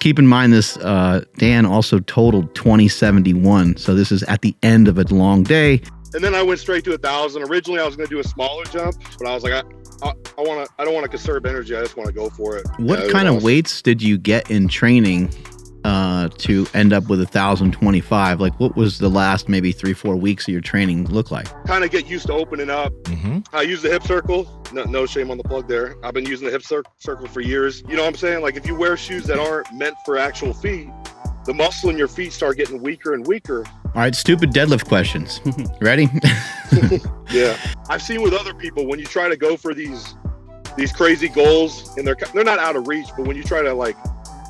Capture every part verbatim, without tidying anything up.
Keep in mind this, uh, Dan also totaled twenty seventy-one. So this is at the end of a long day. And then I went straight to a thousand. Originally, I was going to do a smaller jump, but I was like, I, I, I want to, I don't want to conserve energy. I just want to go for it. What yeah, kind of weights did you get in training uh, to end up with one thousand twenty-five? Like, what was the last maybe three, four weeks of your training look like? Kind of get used to opening up. Mm-hmm. I use the hip circle. No, no shame on the plug there. I've been using the hip cir circle for years. You know what I'm saying? Like, if you wear shoes that aren't meant for actual feet, the muscle in your feet start getting weaker and weaker. All right, stupid deadlift questions. Ready? Yeah. I've seen with other people, when you try to go for these these crazy goals, and they're they're not out of reach, but when you try to like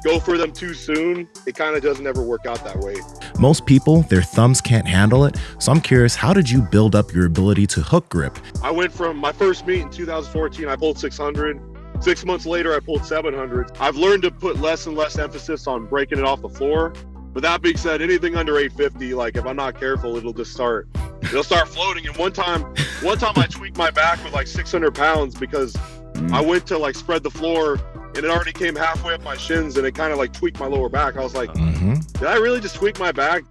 go for them too soon, it kind of doesn't ever work out that way. Most people, their thumbs can't handle it. So I'm curious, how did you build up your ability to hook grip? I went from my first meet in two thousand fourteen, I pulled six hundred. Six months later, I pulled seven hundred. I've learned to put less and less emphasis on breaking it off the floor. But that being said, anything under eight fifty, like if I'm not careful, it'll just start, it'll start floating. And one time, one time I tweaked my back with like six hundred pounds because I went to like spread the floor and it already came halfway up my shins and it kind of like tweaked my lower back. I was like, mm-hmm. Did I really just tweak my back?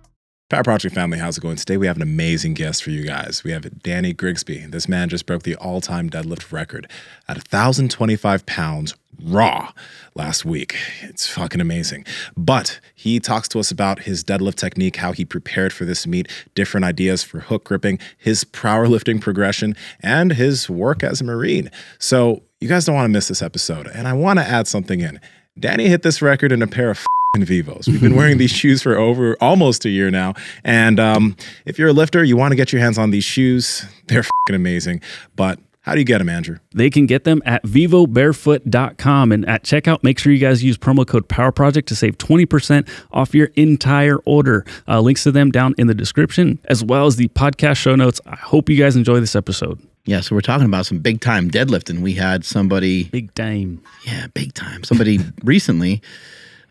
Power Project family, how's it going? Today we have an amazing guest for you guys. We have Danny Grigsby. This man just broke the all-time deadlift record at one thousand twenty-five pounds raw last week. It's fucking amazing. But he talks to us about his deadlift technique, how he prepared for this meet, different ideas for hook gripping, his powerlifting progression, and his work as a Marine. So you guys don't want to miss this episode. And I want to add something in. Danny hit this record in a pair of in Vivos. We've been wearing these shoes for over almost a year now. And um, if you're a lifter, you want to get your hands on these shoes. They're fucking amazing. But how do you get them, Andrew? They can get them at vivo barefoot dot com. And at checkout, make sure you guys use promo code POWERPROJECT to save twenty percent off your entire order. Uh, links to them down in the description, as well as the podcast show notes. I hope you guys enjoy this episode. Yeah, so we're talking about some big-time deadlifting. We had somebody... Big time. Yeah, big time. Somebody recently...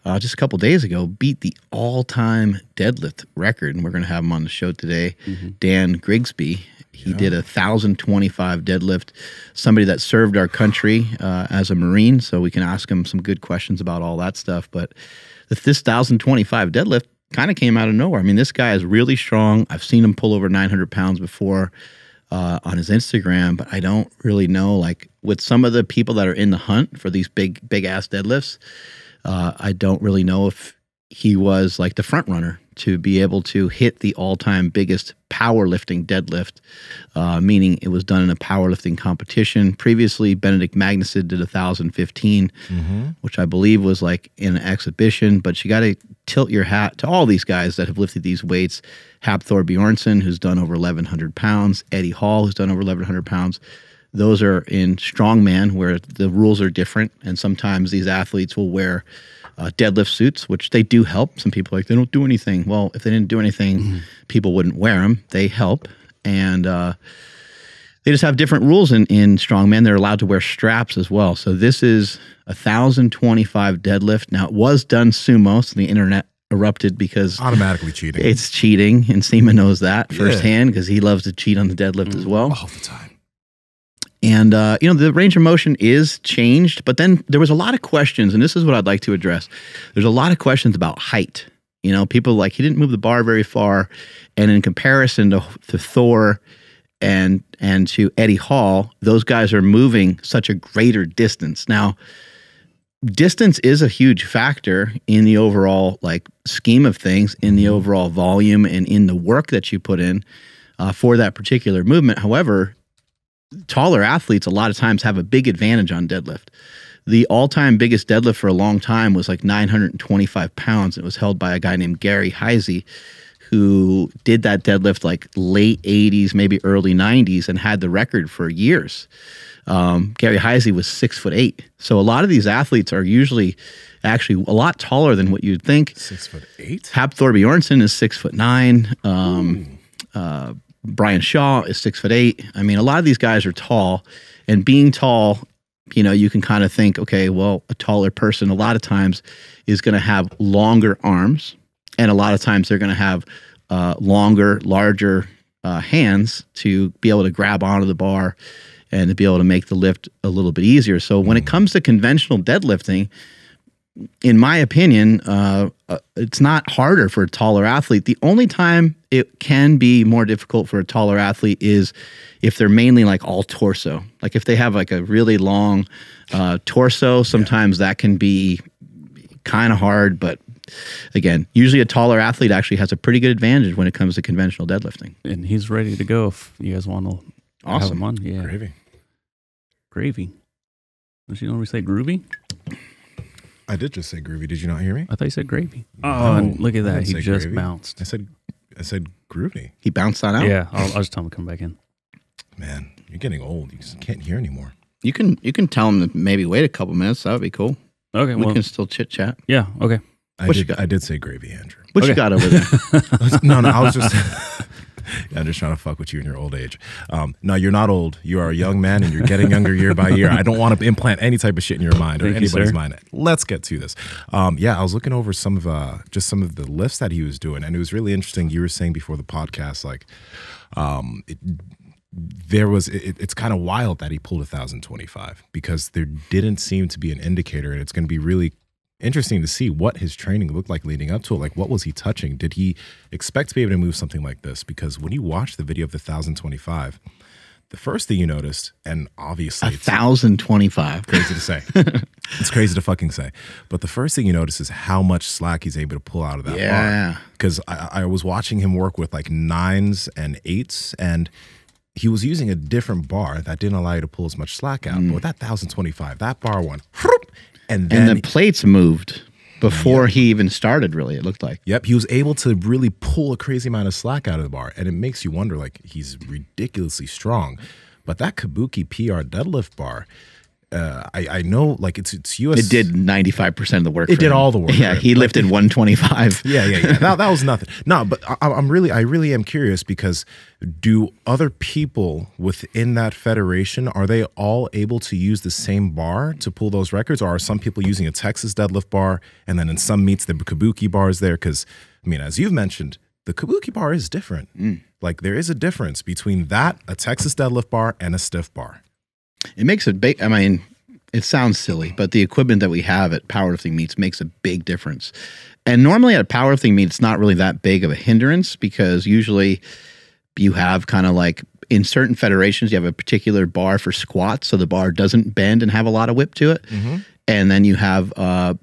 Uh, just a couple days ago, beat the all-time deadlift record, and we're going to have him on the show today, mm-hmm. Dan Grigsby. He yeah. did a one thousand twenty-five deadlift, somebody that served our country uh, as a Marine, so we can ask him some good questions about all that stuff. But this one thousand twenty-five deadlift kind of came out of nowhere. I mean, this guy is really strong. I've seen him pull over nine hundred pounds before uh, on his Instagram, but I don't really know, like, with some of the people that are in the hunt for these big, big-ass deadlifts, Uh, I don't really know if he was like the front runner to be able to hit the all-time biggest powerlifting deadlift, uh, meaning it was done in a powerlifting competition. Previously, Benedict Magnusson did one thousand fifteen, mm-hmm. which I believe was like in an exhibition. But you got to tilt your hat to all these guys that have lifted these weights. Hafthor Bjornsson, who's done over eleven hundred pounds. Eddie Hall, who's done over eleven hundred pounds. Those are in strongman, where the rules are different, and sometimes these athletes will wear uh, deadlift suits, which they do help. Some people are like, they don't do anything. Well, if they didn't do anything, mm-hmm. people wouldn't wear them. They help, and uh, they just have different rules in, in strongman. They're allowed to wear straps as well. So this is one thousand twenty-five deadlift. Now, it was done sumo, so the internet erupted because automatically cheating. It's cheating, and Nsima knows that firsthand because yeah. he loves to cheat on the deadlift mm-hmm. as well. All the time. And, uh, you know, the range of motion is changed, but then there was a lot of questions, and this is what I'd like to address. There's a lot of questions about height. You know, people like, he didn't move the bar very far, and in comparison to, to Thor and, and to Eddie Hall, those guys are moving such a greater distance. Now, distance is a huge factor in the overall, like, scheme of things, in the overall volume and in the work that you put in uh, for that particular movement. However, taller athletes a lot of times have a big advantage on deadlift. The all-time biggest deadlift for a long time was like nine hundred twenty-five pounds. It was held by a guy named Gary Heisey, who did that deadlift like late eighties, maybe early nineties, and had the record for years. Um, Gary Heisey was six foot eight. So a lot of these athletes are usually actually a lot taller than what you'd think. Six foot eight? Hafthor Bjornsson is six foot nine. Um, uh, Brian Shaw is six foot eight. I mean, a lot of these guys are tall, and being tall, you know, you can kind of think, okay, well, a taller person a lot of times is going to have longer arms, and a lot of times they're going to have uh, longer, larger uh, hands to be able to grab onto the bar and to be able to make the lift a little bit easier. So when it comes to conventional deadlifting, in my opinion, uh, uh, it's not harder for a taller athlete. The only time it can be more difficult for a taller athlete is if they're mainly like all torso. Like if they have like a really long uh, torso, sometimes yeah. that can be kind of hard. But again, usually a taller athlete actually has a pretty good advantage when it comes to conventional deadlifting. And he's ready to go if you guys want to awesome. have him on. Yeah. Gravy. Gravy. Don't you normally say groovy? I did just say groovy. Did you not hear me? I thought you said gravy. Oh, oh look at that. He just gravy. bounced. I said I said groovy. He bounced that out? Yeah. I'll, I'll just tell him to come back in. Man, you're getting old. You just can't hear anymore. You can you can tell him to maybe wait a couple minutes. That would be cool. Okay. We well, can still chit-chat. Yeah. Okay. I did, I did say gravy, Andrew. What okay. you got over there? no, no. I was just... Yeah, I'm just trying to fuck with you in your old age. Um, no, you're not old. You are a young man, and you're getting younger year by year. I don't want to implant any type of shit in your mind or Thank anybody's you, mind. Let's get to this. Um, yeah, I was looking over some of uh, just some of the lifts that he was doing, and it was really interesting. You were saying before the podcast, like um, it, there was. It, it's kind of wild that he pulled one thousand twenty-five because there didn't seem to be an indicator, and it's going to be really interesting to see what his training looked like leading up to it. Like, what was he touching? Did he expect to be able to move something like this? Because when you watch the video of the one thousand twenty-five, the first thing you noticed, and obviously one thousand twenty-five. Crazy to say. It's crazy to fucking say. But the first thing you notice is how much slack he's able to pull out of that yeah. bar. Because I, I was watching him work with like nines and eights, and he was using a different bar that didn't allow you to pull as much slack out. Mm. But with that one thousand twenty-five, that bar went... And, then, and the plates moved before yep. he even started, really, it looked like. Yep, he was able to really pull a crazy amount of slack out of the bar, and it makes you wonder, like, he's ridiculously strong. But that Kabuki P R deadlift bar, uh, I, I know, like, it's, it's U S It did ninety-five percent of the work. It did him. all the work. Yeah, he lifted like, one twenty-five. Yeah, yeah, yeah. That, that was nothing. No, but I, I'm really, I really am curious because do other people within that federation, are they all able to use the same bar to pull those records? Or are some people using a Texas deadlift bar and then in some meets the Kabuki bar is there? Because, I mean, as you've mentioned, the Kabuki bar is different. Mm. Like there is a difference between that, a Texas deadlift bar, and a stiff bar. It makes a big, I mean, it sounds silly, but the equipment that we have at powerlifting meets makes a big difference. And normally at a powerlifting meet, it's not really that big of a hindrance because usually you have kind of like in certain federations, you have a particular bar for squats. So the bar doesn't bend and have a lot of whip to it. Mm-hmm. And then you have, uh,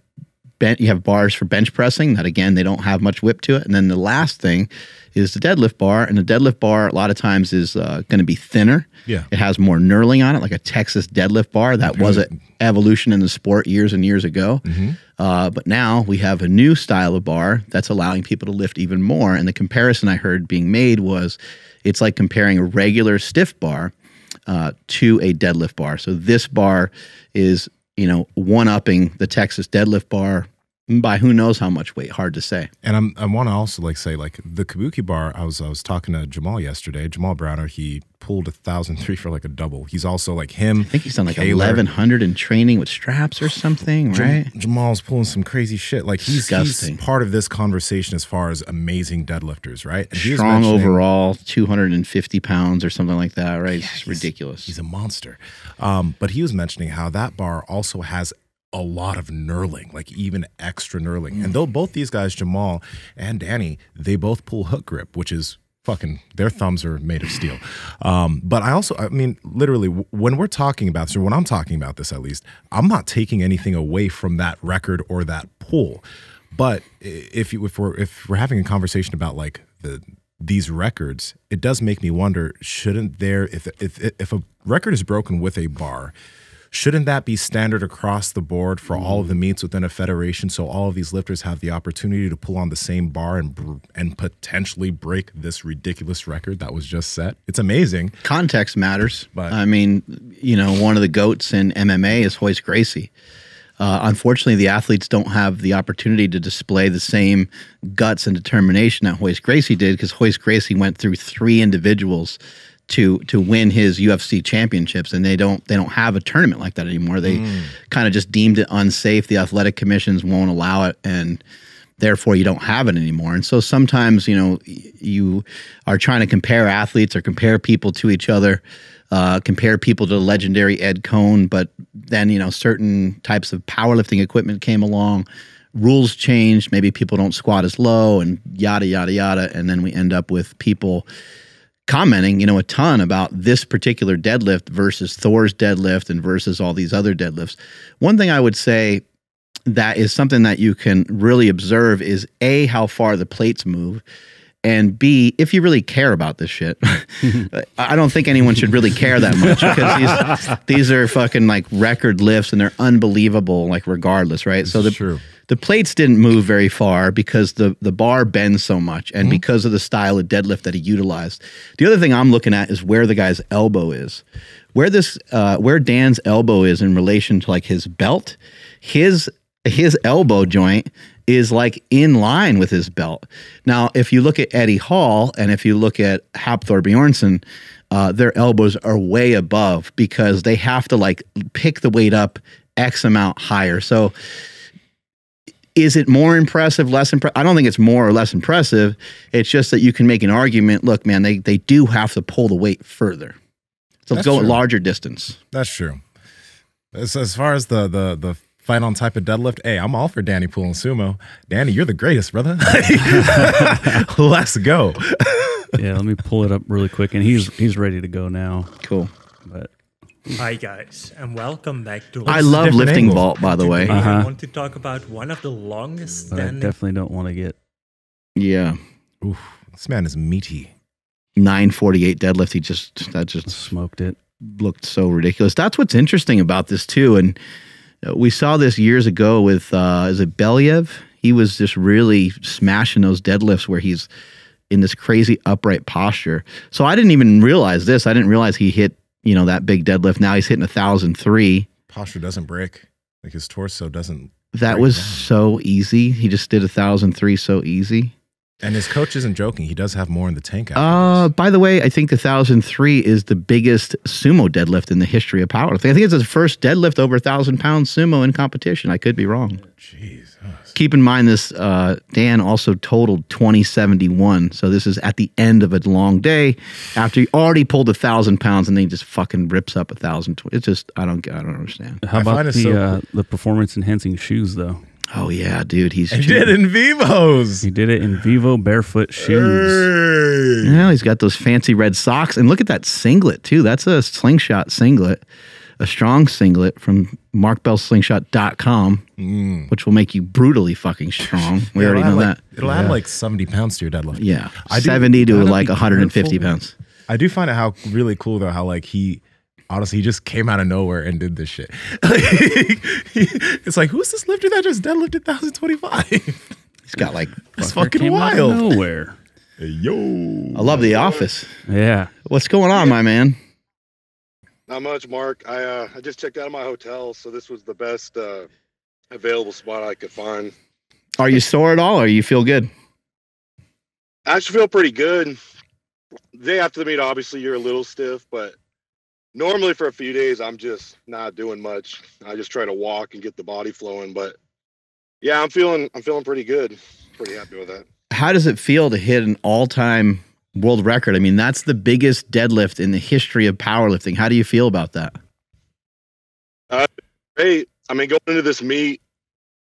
bent, you have bars for bench pressing that, again, they don't have much whip to it. And then the last thing is the deadlift bar. And the deadlift bar a lot of times is uh, going to be thinner. Yeah. It has more knurling on it, like a Texas deadlift bar. That was an evolution in the sport years and years ago. Mm-hmm. uh, but now we have a new style of bar that's allowing people to lift even more. And the comparison I heard being made was it's like comparing a regular stiff bar uh, to a deadlift bar. So this bar is, you know, one-upping the Texas deadlift bar by who knows how much weight, hard to say. And I'm, I want to also like say like the Kabuki bar, I was I was talking to Jamal yesterday, Jamal Browner, he pulled one thousand three for like a double. He's also like him. I think he's done like Calor. eleven hundred in training with straps or something, right? Jam Jamal's pulling some crazy shit. Like he's, he's part of this conversation as far as amazing deadlifters, right? And strong overall, two hundred fifty pounds or something like that, right? Yeah, it's he's, ridiculous. He's a monster. Um, but he was mentioning how that bar also has a lot of knurling, like even extra knurling. Mm. And though both these guys, Jamal and Danny, they both pull hook grip, which is fucking, their thumbs are made of steel. Um, but I also, I mean, literally when we're talking about this, or when I'm talking about this, at least, I'm not taking anything away from that record or that pull. But if you, if we're, if we're having a conversation about like the, these records, it does make me wonder, shouldn't there, if, if, if a record is broken with a bar, shouldn't that be standard across the board for all of the meets within a federation so all of these lifters have the opportunity to pull on the same bar and and potentially break this ridiculous record that was just set? It's amazing. Context matters. But I mean, you know, one of the goats in M M A is Royce Gracie. Uh, unfortunately, the athletes don't have the opportunity to display the same guts and determination that Royce Gracie did because Royce Gracie went through three individuals to to win his U F C championships, and they don't they don't have a tournament like that anymore. They mm. kind of just deemed it unsafe. The athletic commissions won't allow it, and therefore you don't have it anymore. And so sometimes, you know, you are trying to compare athletes or compare people to each other uh, compare people to legendary Ed Cohn, but then, you know, certain types of powerlifting equipment came along, rules changed, maybe people don't squat as low and yada, yada, yada. And then we end up with people commenting, you know, a ton about this particular deadlift versus Thor's deadlift and versus all these other deadlifts. One thing I would say that is something that you can really observe is A, how far the plates move, and B, if you really care about this shit. I don't think anyone should really care that much, because these, these are fucking like record lifts and they're unbelievable, like regardless, right? This so the, true. the plates didn't move very far because the, the bar bends so much and mm-hmm. because of the style of deadlift that he utilized. The other thing I'm looking at is where the guy's elbow is. Where, this, uh, where Dan's elbow is in relation to like his belt, his, his elbow joint is like in line with his belt. Now, if you look at Eddie Hall and if you look at Hafthor Bjornsson, uh, their elbows are way above because they have to like pick the weight up X amount higher. So is it more impressive, less impressive? I don't think it's more or less impressive. It's just that you can make an argument, look, man, they, they do have to pull the weight further. So that's go true. a larger distance. That's true. As, as far as the, the, the, fight on type of deadlift, hey, I'm all for Danny pulling sumo. Danny, you're the greatest, brother. Let's go. Yeah, let me pull it up really quick, and he's he's ready to go now. Cool. But hi guys, and welcome back to. I love lifting angles. vault, by the Today way. Uh-huh. I want to talk about one of the longest. But I definitely don't want to get. Yeah. Oof, this man is meaty. nine forty-eight deadlift. He just that just smoked it. Looked so ridiculous. That's what's interesting about this too, and. We saw this years ago with, uh, is it Believ? He was just really smashing those deadlifts where he's in this crazy upright posture. So I didn't even realize this. I didn't realize he hit, you know, that big deadlift. Now he's hitting one thousand three. Posture doesn't break. Like his torso doesn't. That was down. so easy. He just did one thousand three so easy. And his coach isn't joking. He does have more in the tank. Uh, by the way, I think the one thousand three is the biggest sumo deadlift in the history of powerlifting. I think it's the first deadlift over one thousand pound sumo in competition. I could be wrong. Jesus. Keep in mind this, uh, Dan also totaled twenty seventy-one. So this is at the end of a long day after you already pulled one thousand pounds and then he just fucking rips up one thousand. It's just, I don't, I don't understand. How about the, so uh, the performance enhancing shoes though? Oh yeah, dude, he's he did in Vivos. He did it in VivoBarefoot shoes. Hey. Now he's got those fancy red socks, and look at that singlet too. That's a Slingshot singlet, a strong singlet from mark bell slingshot dot com, mm. which will make you brutally fucking strong. We already know like, that. It'll yeah. add like seventy pounds to your deadlift. Yeah, I seventy do, to like one hundred and fifty pounds. I do find it how really cool though how like he. Honestly, he just came out of nowhere and did this shit. It's like, who's this lifter that just deadlifted one thousand twenty-five? He's got like, it's fucking came wild. Out of nowhere. Hey, yo. I love The Office. Yeah. What's going on, yeah. my man? Not much, Mark. I uh, I just checked out of my hotel, so this was the best uh, available spot I could find. Are you sore at all or you feel good? I actually feel pretty good. Day after the meet, obviously, you're a little stiff, but normally for a few days, I'm just not doing much. I just try to walk and get the body flowing. But yeah, I'm feeling I'm feeling pretty good. Pretty happy with that. How does it feel to hit an all-time world record? I mean, that's the biggest deadlift in the history of powerlifting. How do you feel about that? Uh, hey, I mean, going into this meet,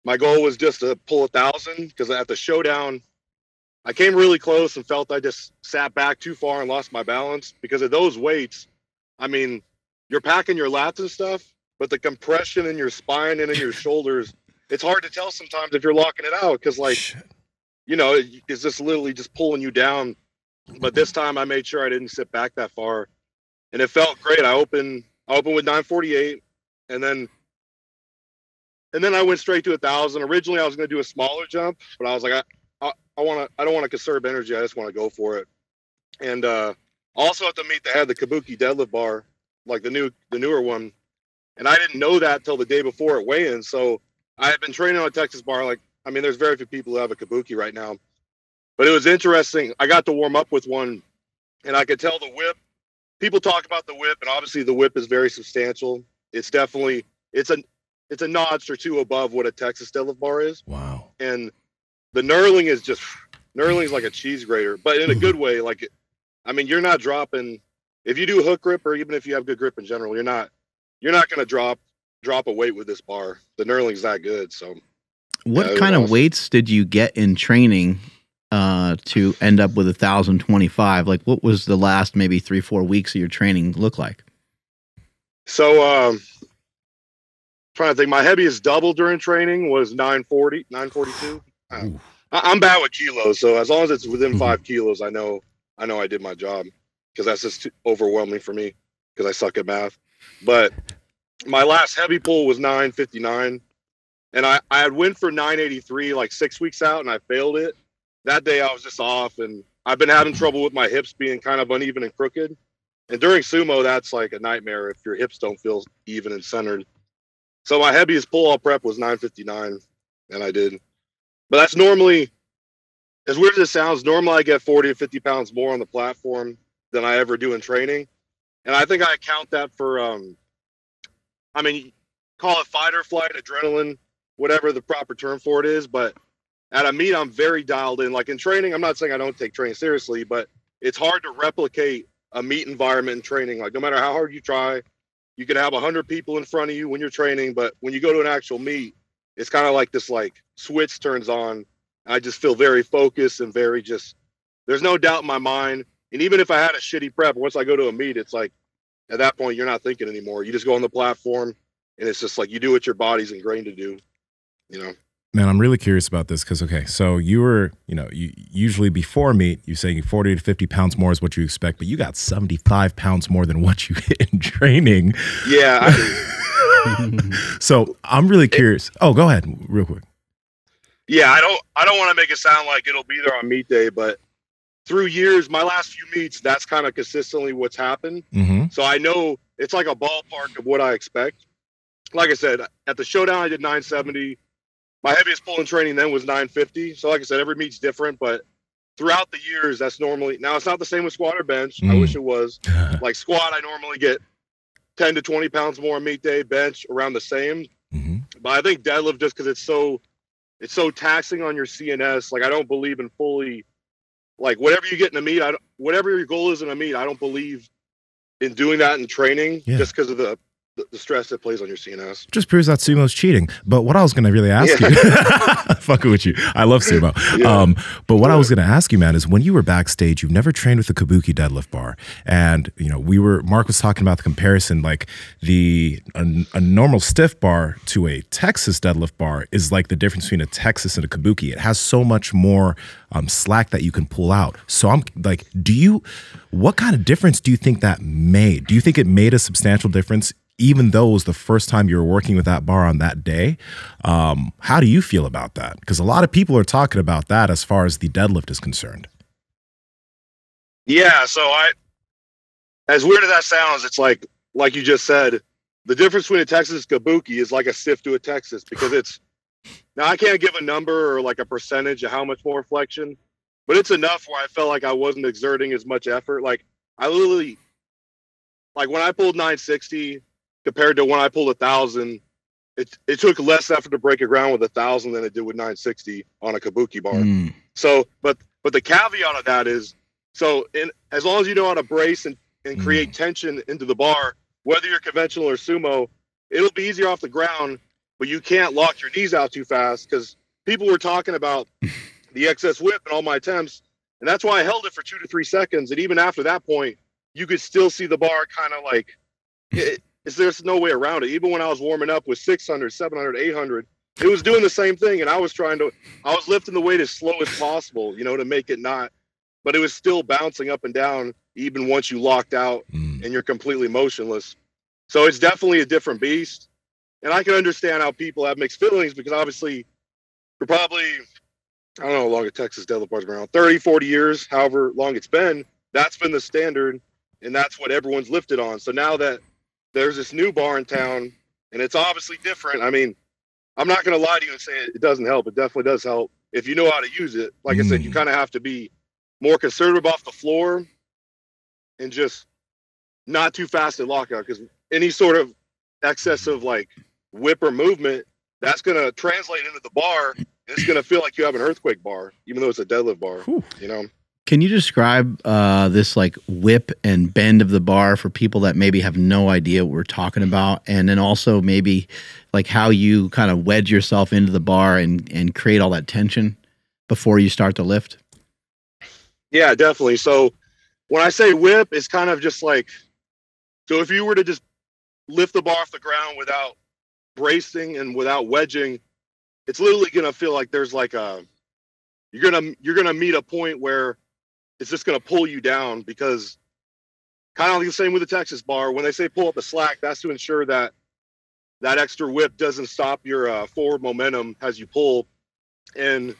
my goal was just to pull a thousand because at the Showdown, I came really close and felt I just sat back too far and lost my balance because of those weights. I mean, you're packing your lats and stuff, but the compression in your spine and in your shoulders, it's hard to tell sometimes if you're locking it out because, like, you know, it's just literally just pulling you down. But this time I made sure I didn't sit back that far, and it felt great. I opened I opened with nine forty-eight, and then and then I went straight to one thousand. Originally, I was going to do a smaller jump, but I was like, I, I, I want to I don't want to conserve energy. I just want to go for it. And, uh, also at the meet, they had the Kabuki deadlift bar, like the new, the newer one. And I didn't know that till the day before at weigh-in. So I had been training on a Texas bar. Like, I mean, there's very few people who have a Kabuki right now. But it was interesting. I got to warm up with one, and I could tell the whip. People talk about the whip, and obviously the whip is very substantial. It's definitely it's a it's a notch or two above what a Texas deadlift bar is. Wow. And the knurling is just knurling is like a cheese grater, but in a good way. Like. It, I mean, you're not dropping if you do hook grip, or even if you have good grip in general, you're not you're not going to drop drop a weight with this bar. The knurling's that good. So, what yeah, kind of awesome. weights did you get in training uh, to end up with a thousand twenty-five? Like, what was the last maybe three four weeks of your training look like? So, um, I'm trying to think, my heaviest double during training was nine forty, nine forty-two. I, I'm bad with kilos, so as long as it's within five kilos, I know I know I did my job, because that's just too overwhelming for me because I suck at math. But my last heavy pull was nine fifty-nine, and I, I had went for nine eighty-three like six weeks out, and I failed it. That day I was just off, and I've been having trouble with my hips being kind of uneven and crooked. And during sumo, that's like a nightmare if your hips don't feel even and centered. So my heaviest pull-all prep was nine fifty-nine, and I did. But that's normally, as weird as it sounds, normally I get forty to fifty pounds more on the platform than I ever do in training. And I think I account that for, um, I mean, call it fight or flight, adrenaline, whatever the proper term for it is. But at a meet, I'm very dialed in. Like in training, I'm not saying I don't take training seriously, but it's hard to replicate a meet environment and training. Like, no matter how hard you try, you can have a hundred people in front of you when you're training, but when you go to an actual meet, it's kind of like this, like switch turns on. I just feel very focused and very just, there's no doubt in my mind. And even if I had a shitty prep, once I go to a meet, it's like, at that point, you're not thinking anymore. You just go on the platform and it's just like, you do what your body's ingrained to do, you know? Man, I'm really curious about this because, okay, so you were, you know, you usually before meet, you say forty to fifty pounds more is what you expect, but you got seventy-five pounds more than what you hit in training. Yeah. I, so I'm really curious. It, oh, go ahead real quick. Yeah, I don't, I don't want to make it sound like it'll be there on meet day, but through years, my last few meets, that's kind of consistently what's happened. Mm-hmm. So I know it's like a ballpark of what I expect. Like I said, at the Showdown, I did nine seventy. My heaviest pull in training then was nine fifty. So like I said, every meet's different, but throughout the years, that's normally, now it's not the same with squat or bench. Mm. I wish it was. Like squat, I normally get ten to twenty pounds more on meet day, bench around the same. Mm-hmm. But I think deadlift, just because it's so, it's so taxing on your C N S. Like I don't believe in fully, like whatever you get in a meet, I don't, whatever your goal is in a meet, I don't believe in doing that in training, yeah. just because of the, the stress that plays on your C N S. Just proves that sumo's cheating. But what I was going to really ask yeah. you, fucking with you, I love sumo. Yeah. Um, but what yeah. I was going to ask you, man, is when you were backstage, you've never trained with the Kabuki deadlift bar. And, you know, we were, Mark was talking about the comparison, like the, a, a normal stiff bar to a Texas deadlift bar is like the difference between a Texas and a Kabuki. It has so much more um, slack that you can pull out. So I'm like, do you, what kind of difference do you think that made? Do you think it made a substantial difference even though it was the first time you were working with that bar on that day? Um, how do you feel about that? Because a lot of people are talking about that as far as the deadlift is concerned. Yeah, so I, as weird as that sounds, it's like, like you just said, the difference between a Texas Kabuki is like a stiff to a Texas, because it's, now I can't give a number or like a percentage of how much more flexion, but it's enough where I felt like I wasn't exerting as much effort. Like I literally, like when I pulled nine sixty, compared to when I pulled a thousand, it it took less effort to break a ground with a thousand than it did with nine sixty on a Kabuki bar. Mm. So, but but the caveat of that is, so in, as long as you know how to brace and, and create mm. tension into the bar, whether you're conventional or sumo, it'll be easier off the ground, but you can't lock your knees out too fast, because people were talking about the excess whip and all my attempts, and that's why I held it for two to three seconds. And even after that point, you could still see the bar kind of like... It, Is there's no way around it. Even when I was warming up with six hundred, seven hundred, eight hundred, it was doing the same thing. And I was trying to, I was lifting the weight as slow as possible, you know, to make it not, but it was still bouncing up and down, even once you locked out mm. and you're completely motionless. So it's definitely a different beast. And I can understand how people have mixed feelings, because obviously for probably, I don't know how long a Texas deadlift bar's been around, thirty, forty years, however long it's been, that's been the standard. And that's what everyone's lifted on. So now that there's this new bar in town, and it's obviously different. I mean, I'm not going to lie to you and say it, it doesn't help. It definitely does help if you know how to use it. Like mm. I said, you kind of have to be more conservative off the floor and just not too fast at lockout, because any sort of excessive like whip or movement, that's going to translate into the bar. It's going to feel like you have an earthquake bar, even though it's a deadlift bar, Whew. you know? Can you describe uh, this like whip and bend of the bar for people that maybe have no idea what we're talking about? And then also maybe like how you kind of wedge yourself into the bar and, and create all that tension before you start the lift? Yeah, definitely. So when I say whip, it's kind of just like, so if you were to just lift the bar off the ground without bracing and without wedging, it's literally going to feel like there's like a, you're going to, you're going to meet a point where it's just going to pull you down, because kind of like the same with the Texas bar, when they say pull up the slack, that's to ensure that that extra whip doesn't stop your uh, forward momentum as you pull. And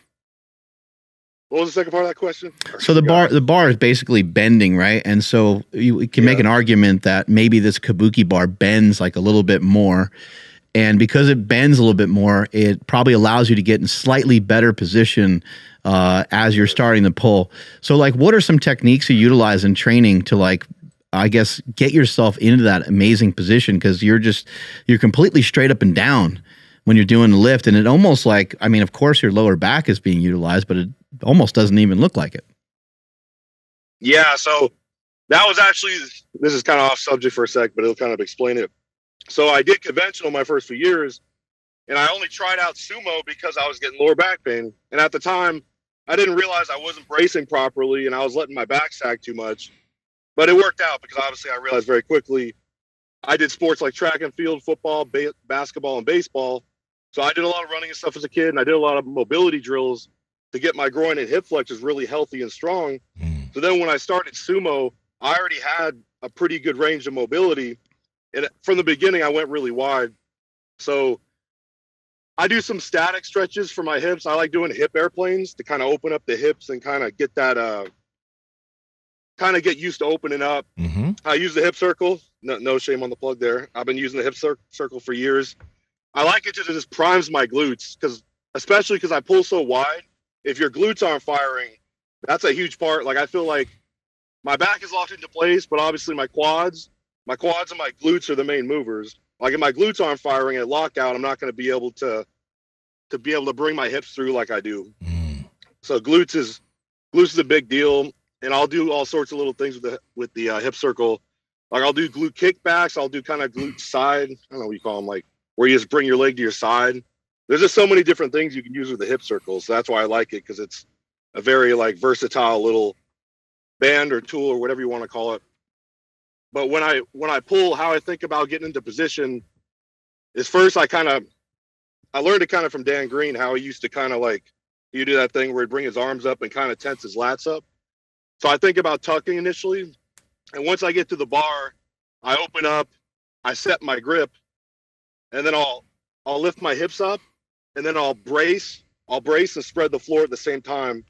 what was the second part of that question? So the bar, the bar is basically bending, right? And so you can make an argument that maybe this Kabuki bar bends like a little bit more. And because it bends a little bit more, it probably allows you to get in slightly better position uh, as you're starting the pull. So like, what are some techniques you utilize in training to like, I guess, get yourself into that amazing position? Because you're just, you're completely straight up and down when you're doing the lift. And it almost like, I mean, of course your lower back is being utilized, but it almost doesn't even look like it. Yeah. So that was actually, this is kind of off subject for a sec, but it'll kind of explain it. So I did conventional my first few years, and I only tried out sumo because I was getting lower back pain. And at the time, I didn't realize I wasn't bracing properly, and I was letting my back sag too much. But it worked out because obviously I realized very quickly I did sports like track and field, football, ba basketball, and baseball. So I did a lot of running and stuff as a kid, and I did a lot of mobility drills to get my groin and hip flexors really healthy and strong. Mm. So then when I started sumo, I already had a pretty good range of mobility. And from the beginning, I went really wide. So I do some static stretches for my hips. I like doing hip airplanes to kind of open up the hips and kind of get that, uh, kind of get used to opening up. Mm-hmm. I use the hip circle. No, no shame on the plug there. I've been using the hip cir circle for years. I like it because it just primes my glutes, because especially because I pull so wide. If your glutes aren't firing, that's a huge part. Like I feel like my back is locked into place, but obviously my quads. My quads and my glutes are the main movers. Like if my glutes aren't firing at lockout, I'm not going to be able to to be able to bring my hips through like I do. Mm. So glutes is glutes is a big deal, and I'll do all sorts of little things with the with the uh, hip circle. Like I'll do glute kickbacks. I'll do kind of glute side. I don't know what you call them, like where you just bring your leg to your side. There's just so many different things you can use with the hip circle. So that's why I like it, because it's a very like versatile little band or tool or whatever you want to call it. But when I, when I pull, how I think about getting into position is first, I kind of, I learned it kind of from Dan Green, how he used to kind of like, you do that thing where he'd bring his arms up and kind of tense his lats up. So I think about tucking initially. And once I get to the bar, I open up, I set my grip, and then I'll, I'll lift my hips up, and then I'll brace, I'll brace and spread the floor at the same time.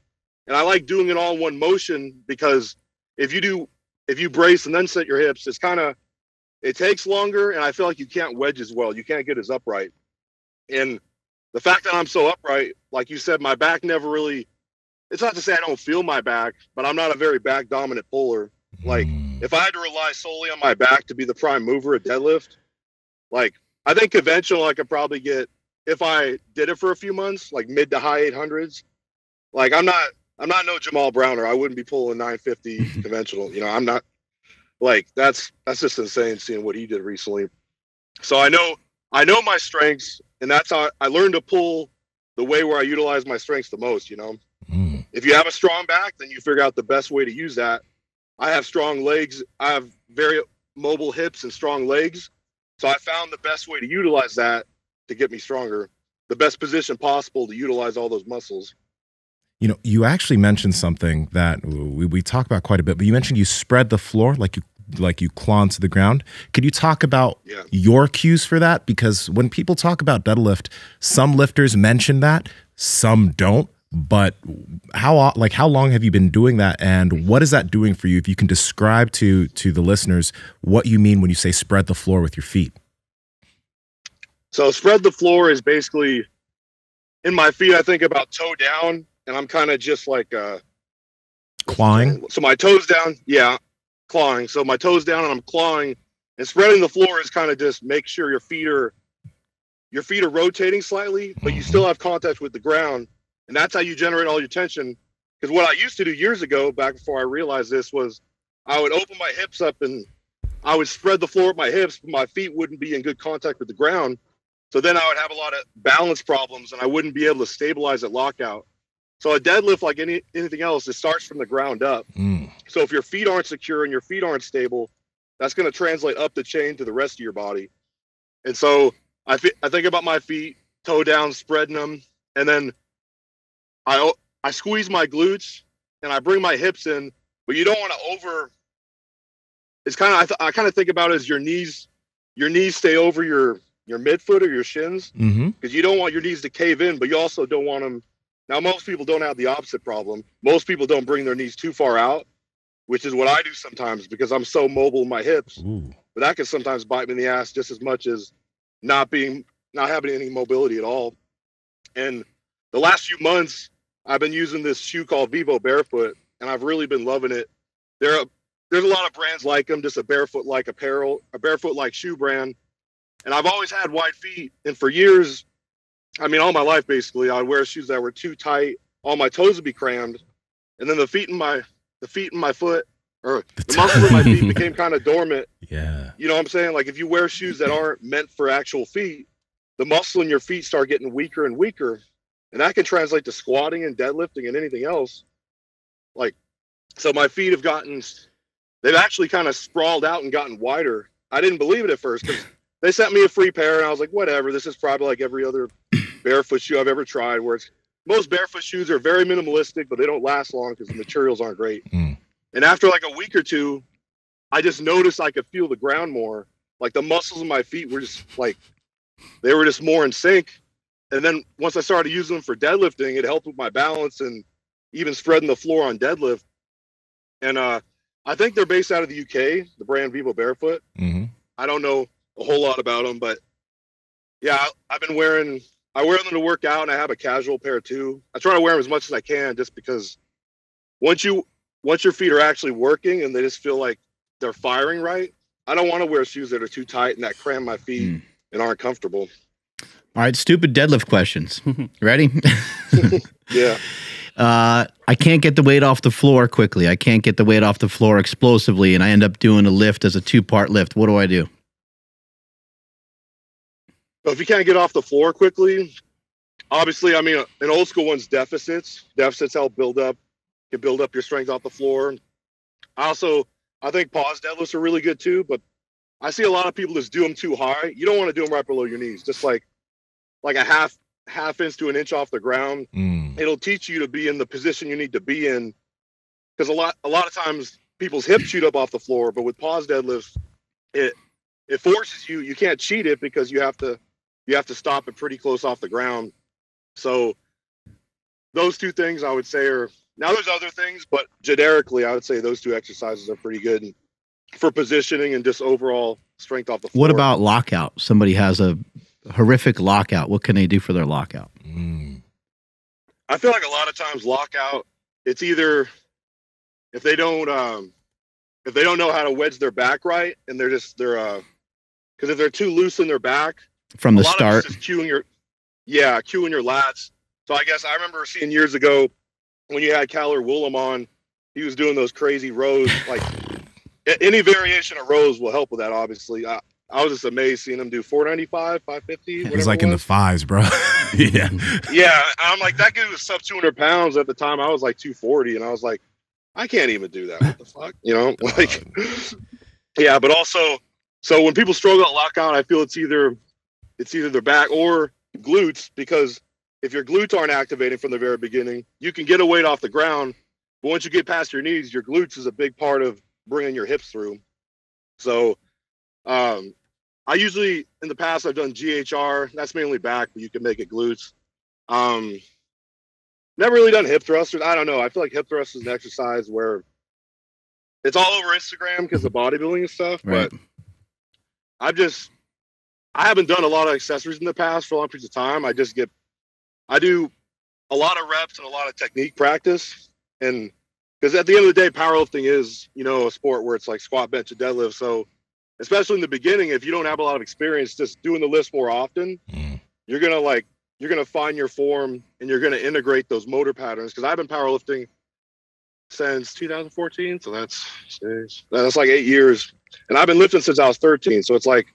And I like doing it all in one motion, because if you do, if you brace and then set your hips, it's kind of, it takes longer, and I feel like you can't wedge as well. You can't get as upright. And the fact that I'm so upright, like you said, my back never really, it's not to say I don't feel my back, but I'm not a very back dominant puller. Like if I had to rely solely on my back to be the prime mover at deadlift, like I think conventional, I could probably get, if I did it for a few months, like mid to high eight hundreds, like I'm not, I'm not no Jamal Browner. I wouldn't be pulling nine fifty conventional. You know, I'm not like, that's, that's just insane seeing what he did recently. So I know, I know my strengths, and that's how I learned to pull the way where I utilize my strengths the most. You know, mm. If you have a strong back, then you figure out the best way to use that. I have strong legs. I have very mobile hips and strong legs. So I found the best way to utilize that to get me stronger, the best position possible to utilize all those muscles. You know, you actually mentioned something that we, we talk about quite a bit, but you mentioned you spread the floor like you like you claw to the ground. Could you talk about yeah. your cues for that? Because when people talk about deadlift, some lifters mention that, some don't. But how like how long have you been doing that, and what is that doing for you? If you can describe to to the listeners what you mean when you say spread the floor with your feet. So spread the floor is basically, in my feet, I think about toe down. And I'm kind of just like uh, clawing. So my toes down. Yeah, clawing. So my toes down and I'm clawing. And spreading the floor is kind of just make sure your feet are your feet are rotating slightly, but you still have contact with the ground. And that's how you generate all your tension. Because what I used to do years ago, back before I realized this, was I would open my hips up and I would spread the floor with my hips, but my feet wouldn't be in good contact with the ground. So then I would have a lot of balance problems and I wouldn't be able to stabilize at lockout. So a deadlift, like any anything else, it starts from the ground up. Mm. So if your feet aren't secure and your feet aren't stable, that's going to translate up the chain to the rest of your body. And so I, th- I think about my feet, toe down, spreading them. And then I, I squeeze my glutes and I bring my hips in, but you don't want to over. It's kind of, I, th- I kind of think about it as your knees, your knees stay over your, your midfoot or your shins, because mm-hmm. you don't want your knees to cave in, but you also don't want them. Now, most people don't have the opposite problem. Most people don't bring their knees too far out, which is what I do sometimes because I'm so mobile in my hips. Ooh. But that can sometimes bite me in the ass just as much as not being, not having any mobility at all. And the last few months, I've been using this shoe called VivoBarefoot, and I've really been loving it. There are, there's a lot of brands like them, just a barefoot-like apparel, a barefoot-like shoe brand. And I've always had wide feet. And for years, I mean, all my life, basically, I'd wear shoes that were too tight. All my toes would be crammed. And then the feet in my, the feet in my foot, or the muscle in my feet became kind of dormant. Yeah. You know what I'm saying? Like if you wear shoes that aren't meant for actual feet, the muscle in your feet start getting weaker and weaker. And that can translate to squatting and deadlifting and anything else. Like, so my feet have gotten, they've actually kind of sprawled out and gotten wider. I didn't believe it at first because they sent me a free pair and I was like, whatever, this is probably like every other barefoot shoe I've ever tried, where it's, most barefoot shoes are very minimalistic, but they don't last long because the materials aren't great. Mm. And after like a week or two, I just noticed I could feel the ground more. Like the muscles in my feet were just like, they were just more in sync. And then once I started using them for deadlifting, it helped with my balance and even spreading the floor on deadlift. And uh, I think they're based out of the U K, the brand VivoBarefoot. Mm-hmm. I don't know a whole lot about them, but yeah, I, I've been wearing, I wear them to work out and I have a casual pair too. I try to wear them as much as I can just because once you, once your feet are actually working and they just feel like they're firing right, I don't want to wear shoes that are too tight and that cram my feet mm. and aren't comfortable. All right, stupid deadlift questions. Ready? Yeah. Uh, I can't get the weight off the floor quickly. I can't get the weight off the floor explosively, and I end up doing a lift as a two-part lift. What do I do? Well, if you can't get off the floor quickly, obviously, I mean, an old school one's deficits. Deficits help build up, can build up your strength off the floor. I also, I think pause deadlifts are really good too, but I see a lot of people just do them too high. You don't want to do them right below your knees, just like like a half half inch to an inch off the ground. Mm. It'll teach you to be in the position you need to be in. Because a lot a lot of times people's hips shoot up off the floor, but with pause deadlifts, it it forces you, you can't cheat it because you have to you have to stop it pretty close off the ground. So those two things I would say are, now there's other things, but generically I would say those two exercises are pretty good for positioning and just overall strength off the floor. What about lockout? Somebody has a horrific lockout. What can they do for their lockout? Mm. I feel like a lot of times lockout, it's either if they don't um, if they don't know how to wedge their back right, and they're just they're uh, because if they're too loose in their back from the start, just cueing your yeah cueing your lats. So I guess I remember seeing years ago when you had Calor Woolam on, he was doing those crazy rows. Like any variation of rows will help with that. Obviously, I, I was just amazed seeing him do four ninety-five, five fifty. Yeah, it was like it was. In the fives, bro. Yeah. Yeah. I'm like, that dude was sub two hundred pounds at the time. I was like two forty. And I was like, I can't even do that. What the fuck? You know, like, yeah. But also, so when people struggle at lockout, I feel it's either, it's either their back or glutes, because if your glutes aren't activating from the very beginning, you can get a weight off the ground. But once you get past your knees, your glutes is a big part of bringing your hips through. So, um, I usually, in the past, I've done G H R. That's mainly back, but you can make it glutes. Um, never really done hip thrusters. I don't know. I feel like hip thrust is an exercise where it's all over Instagram because of bodybuilding and stuff. Right. But I've just, I haven't done a lot of accessories in the past for long periods of time. I just get, I do a lot of reps and a lot of technique practice. And because at the end of the day, powerlifting is, you know, a sport where it's like squat, bench, and deadlift. So especially in the beginning, if you don't have a lot of experience just doing the lifts more often, mm. you're going to like, you're going to find your form and you're going to integrate those motor patterns. Cause I've been powerlifting since two thousand fourteen, so that's that's like eight years. And I've been lifting since I was thirteen, so it's like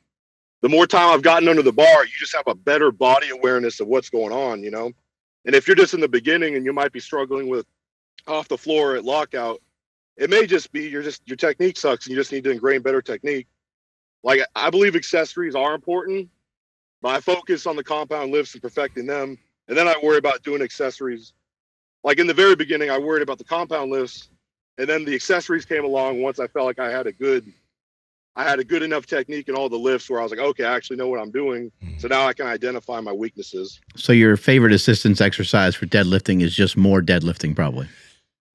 the more time I've gotten under the bar, you just have a better body awareness of what's going on, you know? And if you're just in the beginning and you might be struggling with off the floor at lockout, it may just be you're just your technique sucks and you just need to ingrain better technique. Like, I believe accessories are important, but I focus on the compound lifts and perfecting them, and then I worry about doing accessories. Like, in the very beginning, I worried about the compound lifts, and then the accessories came along once I felt like I had a good, I had a good enough technique in all the lifts where I was like, okay, I actually know what I'm doing. So now I can identify my weaknesses. So your favorite assistance exercise for deadlifting is just more deadlifting, probably.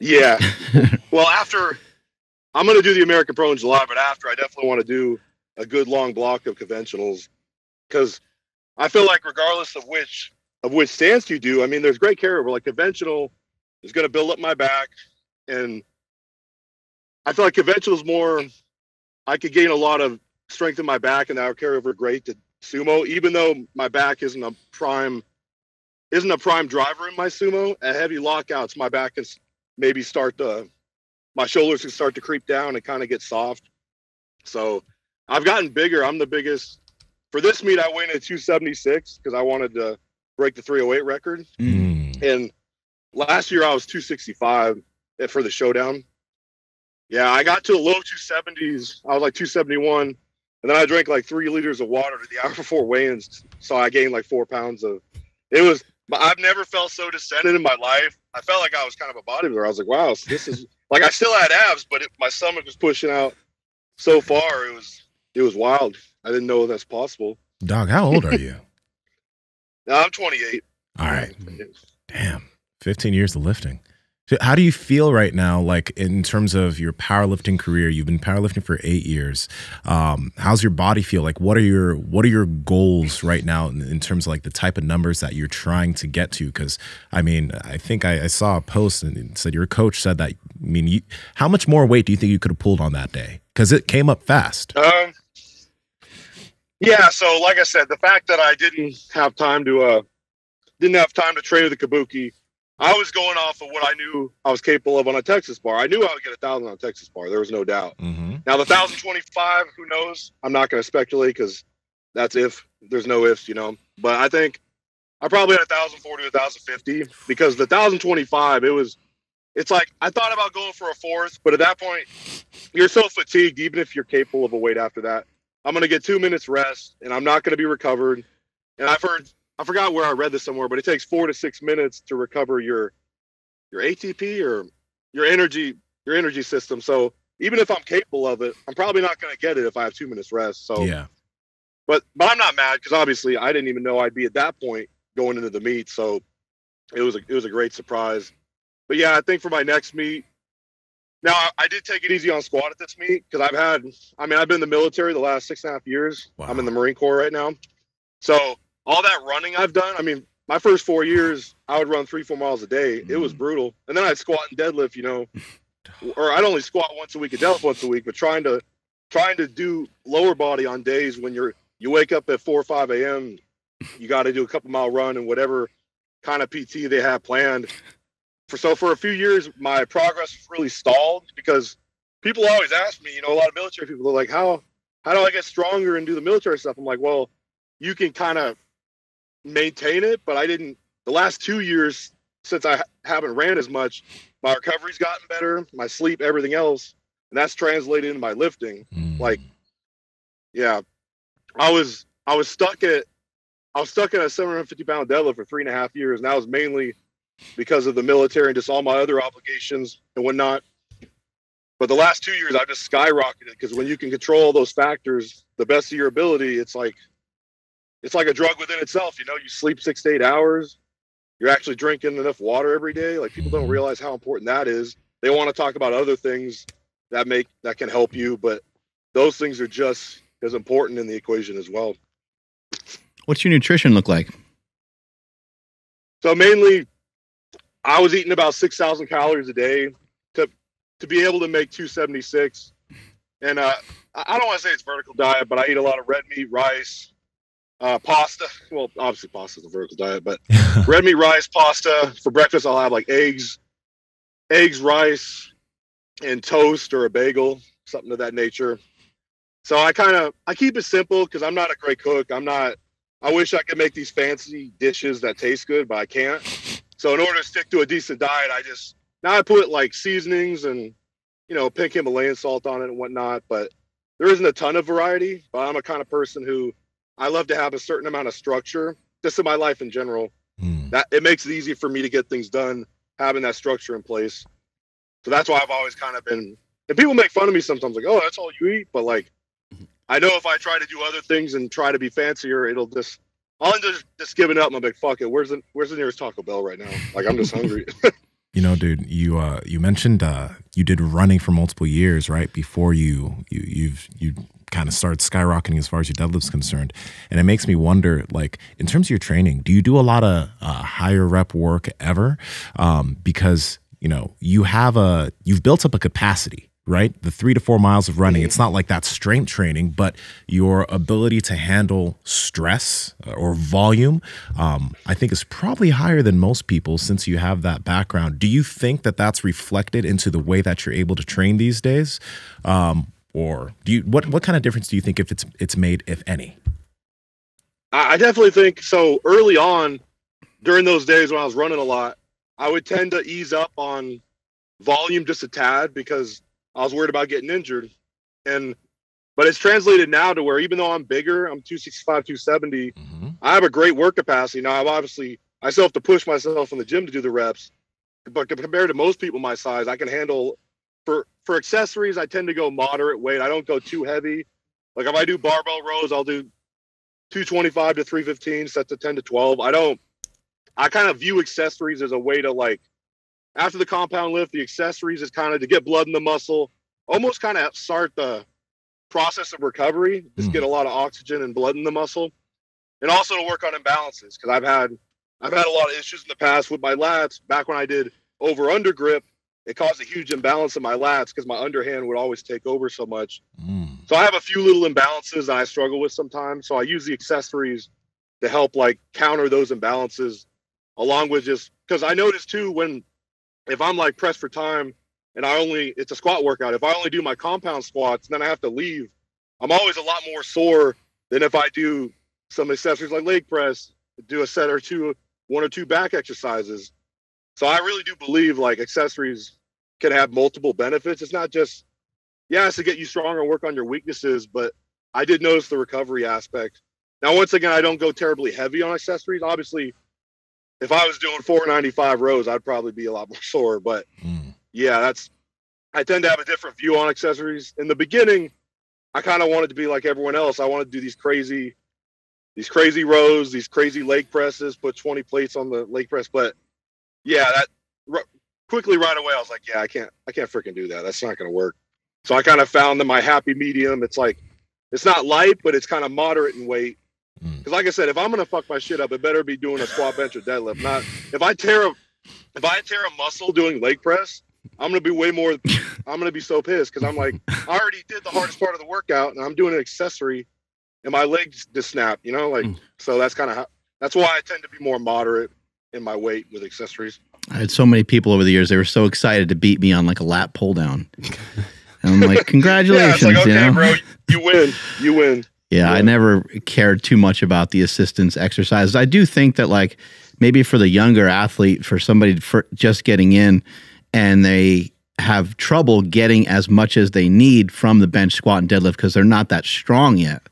Yeah. Well, after I'm going to do the American Pro in July, but after I definitely want to do a good long block of conventionals, because I feel like regardless of which, of which stance you do, I mean, there's great carryover. Like, conventional is going to build up my back, and I feel like conventional is more, I could gain a lot of strength in my back, and that would carry over great to sumo, even though my back isn't a prime, isn't a prime driver in my sumo. At heavy lockouts, my back can maybe start to, my shoulders can start to creep down and kind of get soft. So I've gotten bigger. I'm the biggest. For this meet, I weighed in at two seventy-six because I wanted to break the three oh eight record. Mm. And last year I was two sixty-five for the Showdown. Yeah, I got to the low two seventies. I was like two seventy-one. And then I drank like three liters of water the hour before weigh-ins. So I gained like four pounds of, it was, I've never felt so distended in my life. I felt like I was kind of a bodybuilder. I was like, wow, this is, like, I still had abs, but it, my stomach was pushing out so far. It was, it was wild. I didn't know that's possible. Dog, how old are you? No, I'm twenty-eight. All right. Damn. fifteen years of lifting. So how do you feel right now, like, in terms of your powerlifting career? You've been powerlifting for eight years. Um, how's your body feel? Like, what are your what are your goals right now in, in terms of, like, the type of numbers that you're trying to get to? Because, I mean, I think I, I saw a post and it said your coach said that, I mean, you, how much more weight do you think you could have pulled on that day? Because it came up fast. Um, yeah, so, like I said, the fact that I didn't have time to uh, didn't have time to train with the Kabuki, I was going off of what I knew I was capable of on a Texas bar. I knew I would get a thousand on a Texas bar. There was no doubt. Mm-hmm. Now the one thousand twenty-five, who knows? I'm not going to speculate because that's if. There's no ifs, you know. But I think I probably had a one thousand forty, one thousand fifty, because the one thousand twenty-five, it was, it's like I thought about going for a fourth, but at that point, you're so fatigued, even if you're capable of a weight after that. I'm going to get two minutes rest, and I'm not going to be recovered. And I've heard, I forgot where I read this somewhere, but it takes four to six minutes to recover your your A T P or your energy your energy system. So even if I'm capable of it, I'm probably not going to get it if I have two minutes rest. So yeah, but but I'm not mad because obviously I didn't even know I'd be at that point going into the meet. So it was a, it was a great surprise. But yeah, I think for my next meet, now I, I did take it easy on squat at this meet because I've had I mean I've been in the military the last six and a half years. Wow. I'm in the Marine Corps right now, so all that running I've done, I mean, my first four years, I would run three, four miles a day. It was brutal. And then I'd squat and deadlift, you know, or I'd only squat once a week and deadlift once a week, but trying to, trying to do lower body on days when you're, you wake up at four or five A M, you got to do a couple mile run and whatever kind of P T they have planned for. So for a few years, my progress really stalled because people always ask me, you know, a lot of military people are like, how, how do I get stronger and do the military stuff? I'm like, well, you can kind of maintain it, but I didn't. The last two years since I ha haven't ran as much, my recovery's gotten better, my sleep, everything else, and that's translated into my lifting. Mm. Like, yeah, I was I was stuck at I was stuck at a seven hundred fifty pound deadlift for three and a half years, and that was mainly because of the military and just all my other obligations and whatnot. But the last two years, I've just skyrocketed because when you can control those factors the best of your ability, it's like It's like a drug within itself, you know. You sleep six to eight hours. You're actually drinking enough water every day. Like, people don't realize how important that is. They want to talk about other things that make that can help you, but those things are just as important in the equation as well. What's your nutrition look like? So mainly, I was eating about six thousand calories a day to to be able to make two seventy six. And uh, I don't want to say it's vertical diet, but I eat a lot of red meat, rice. Uh, pasta. Well, obviously pasta is a vertical diet, but red meat, rice, pasta. For breakfast, I'll have like eggs, eggs, rice, and toast or a bagel, something of that nature. So I kind of, I keep it simple because I'm not a great cook. I'm not, I wish I could make these fancy dishes that taste good, but I can't. So in order to stick to a decent diet, I just, now I put like seasonings and, you know, pink Himalayan salt on it and whatnot, but there isn't a ton of variety. But I'm a kind of person who, I love to have a certain amount of structure just in my life in general. Mm. That it makes it easy for me to get things done, having that structure in place. So that's why I've always kind of been, and people make fun of me sometimes, like, oh, that's all you eat. But like, I know if I try to do other things and try to be fancier, it'll just, I'll end up just giving up. And I'm like, fuck it. Where's the, where's the nearest Taco Bell right now? Like, I'm just hungry. You know, dude, you, uh, you mentioned, uh, you did running for multiple years, right? Before you, you, you've, you kind of started skyrocketing as far as your deadlift's concerned. And it makes me wonder, like, in terms of your training, do you do a lot of uh, higher rep work ever? Um, because, you know, you have a, you've built up a capacity, right? The three to four miles of running, it's not like that strength training, but your ability to handle stress or volume, um, I think is probably higher than most people since you have that background. Do you think that that's reflected into the way that you're able to train these days? Um, or do you, what, what kind of difference do you think if it's, it's made, if any? I definitely think so. Early on during those days when I was running a lot, I would tend to ease up on volume just a tad because I was worried about getting injured. And, but it's translated now to where even though I'm bigger, I'm two sixty-five, two seventy, mm-hmm. I have a great work capacity. Now I've obviously, I still have to push myself in the gym to do the reps, but compared to most people my size, I can handle for, for accessories. I tend to go moderate weight. I don't go too heavy. Like if I do barbell rows, I'll do two twenty-five to three fifteen sets of ten to twelve. I don't, I kind of view accessories as a way to like, after the compound lift, the accessories is kind of to get blood in the muscle, almost kind of start the process of recovery, just mm. get a lot of oxygen and blood in the muscle, and also to work on imbalances. Because I've had, I've had a lot of issues in the past with my lats. Back when I did over-under grip, it caused a huge imbalance in my lats because my underhand would always take over so much. Mm. So I have a few little imbalances that I struggle with sometimes. So I use the accessories to help like counter those imbalances, along with just, because I noticed too when, if I'm like pressed for time and I only, it's a squat workout. If I only do my compound squats and then I have to leave, I'm always a lot more sore than if I do some accessories like leg press, do a set or two, one or two back exercises. So I really do believe like accessories can have multiple benefits. It's not just, yeah, it's to get you stronger and work on your weaknesses, but I did notice the recovery aspect. Now, once again, I don't go terribly heavy on accessories. Obviously, if I was doing four ninety-five rows, I'd probably be a lot more sore. But mm. yeah, that's, I tend to have a different view on accessories. In the beginning, I kind of wanted to be like everyone else. I wanted to do these crazy, these crazy rows, these crazy leg presses, put twenty plates on the leg press. But yeah, that quickly right away, I was like, yeah, I can't, I can't freaking do that. That's not going to work. So I kind of found that my happy medium, it's like, it's not light, but it's kind of moderate in weight. Because like I said, if I'm going to fuck my shit up, it better be doing a squat, bench, or deadlift. Not if I tear a, if I tear a muscle doing leg press, I'm going to be way more, I'm going to be so pissed because I'm like, I already did the hardest part of the workout and I'm doing an accessory and my legs just snap, you know, like, so that's kind of how, that's why I tend to be more moderate in my weight with accessories. I had so many people over the years, they were so excited to beat me on like a lat pull down. And I'm like, congratulations. Yeah, it's like, okay, you know? Bro, you win, you win. Yeah, yeah, I never cared too much about the assistance exercises. I do think that, like, maybe for the younger athlete, for somebody for just getting in and they have trouble getting as much as they need from the bench, squat, and deadlift because they're not that strong yet.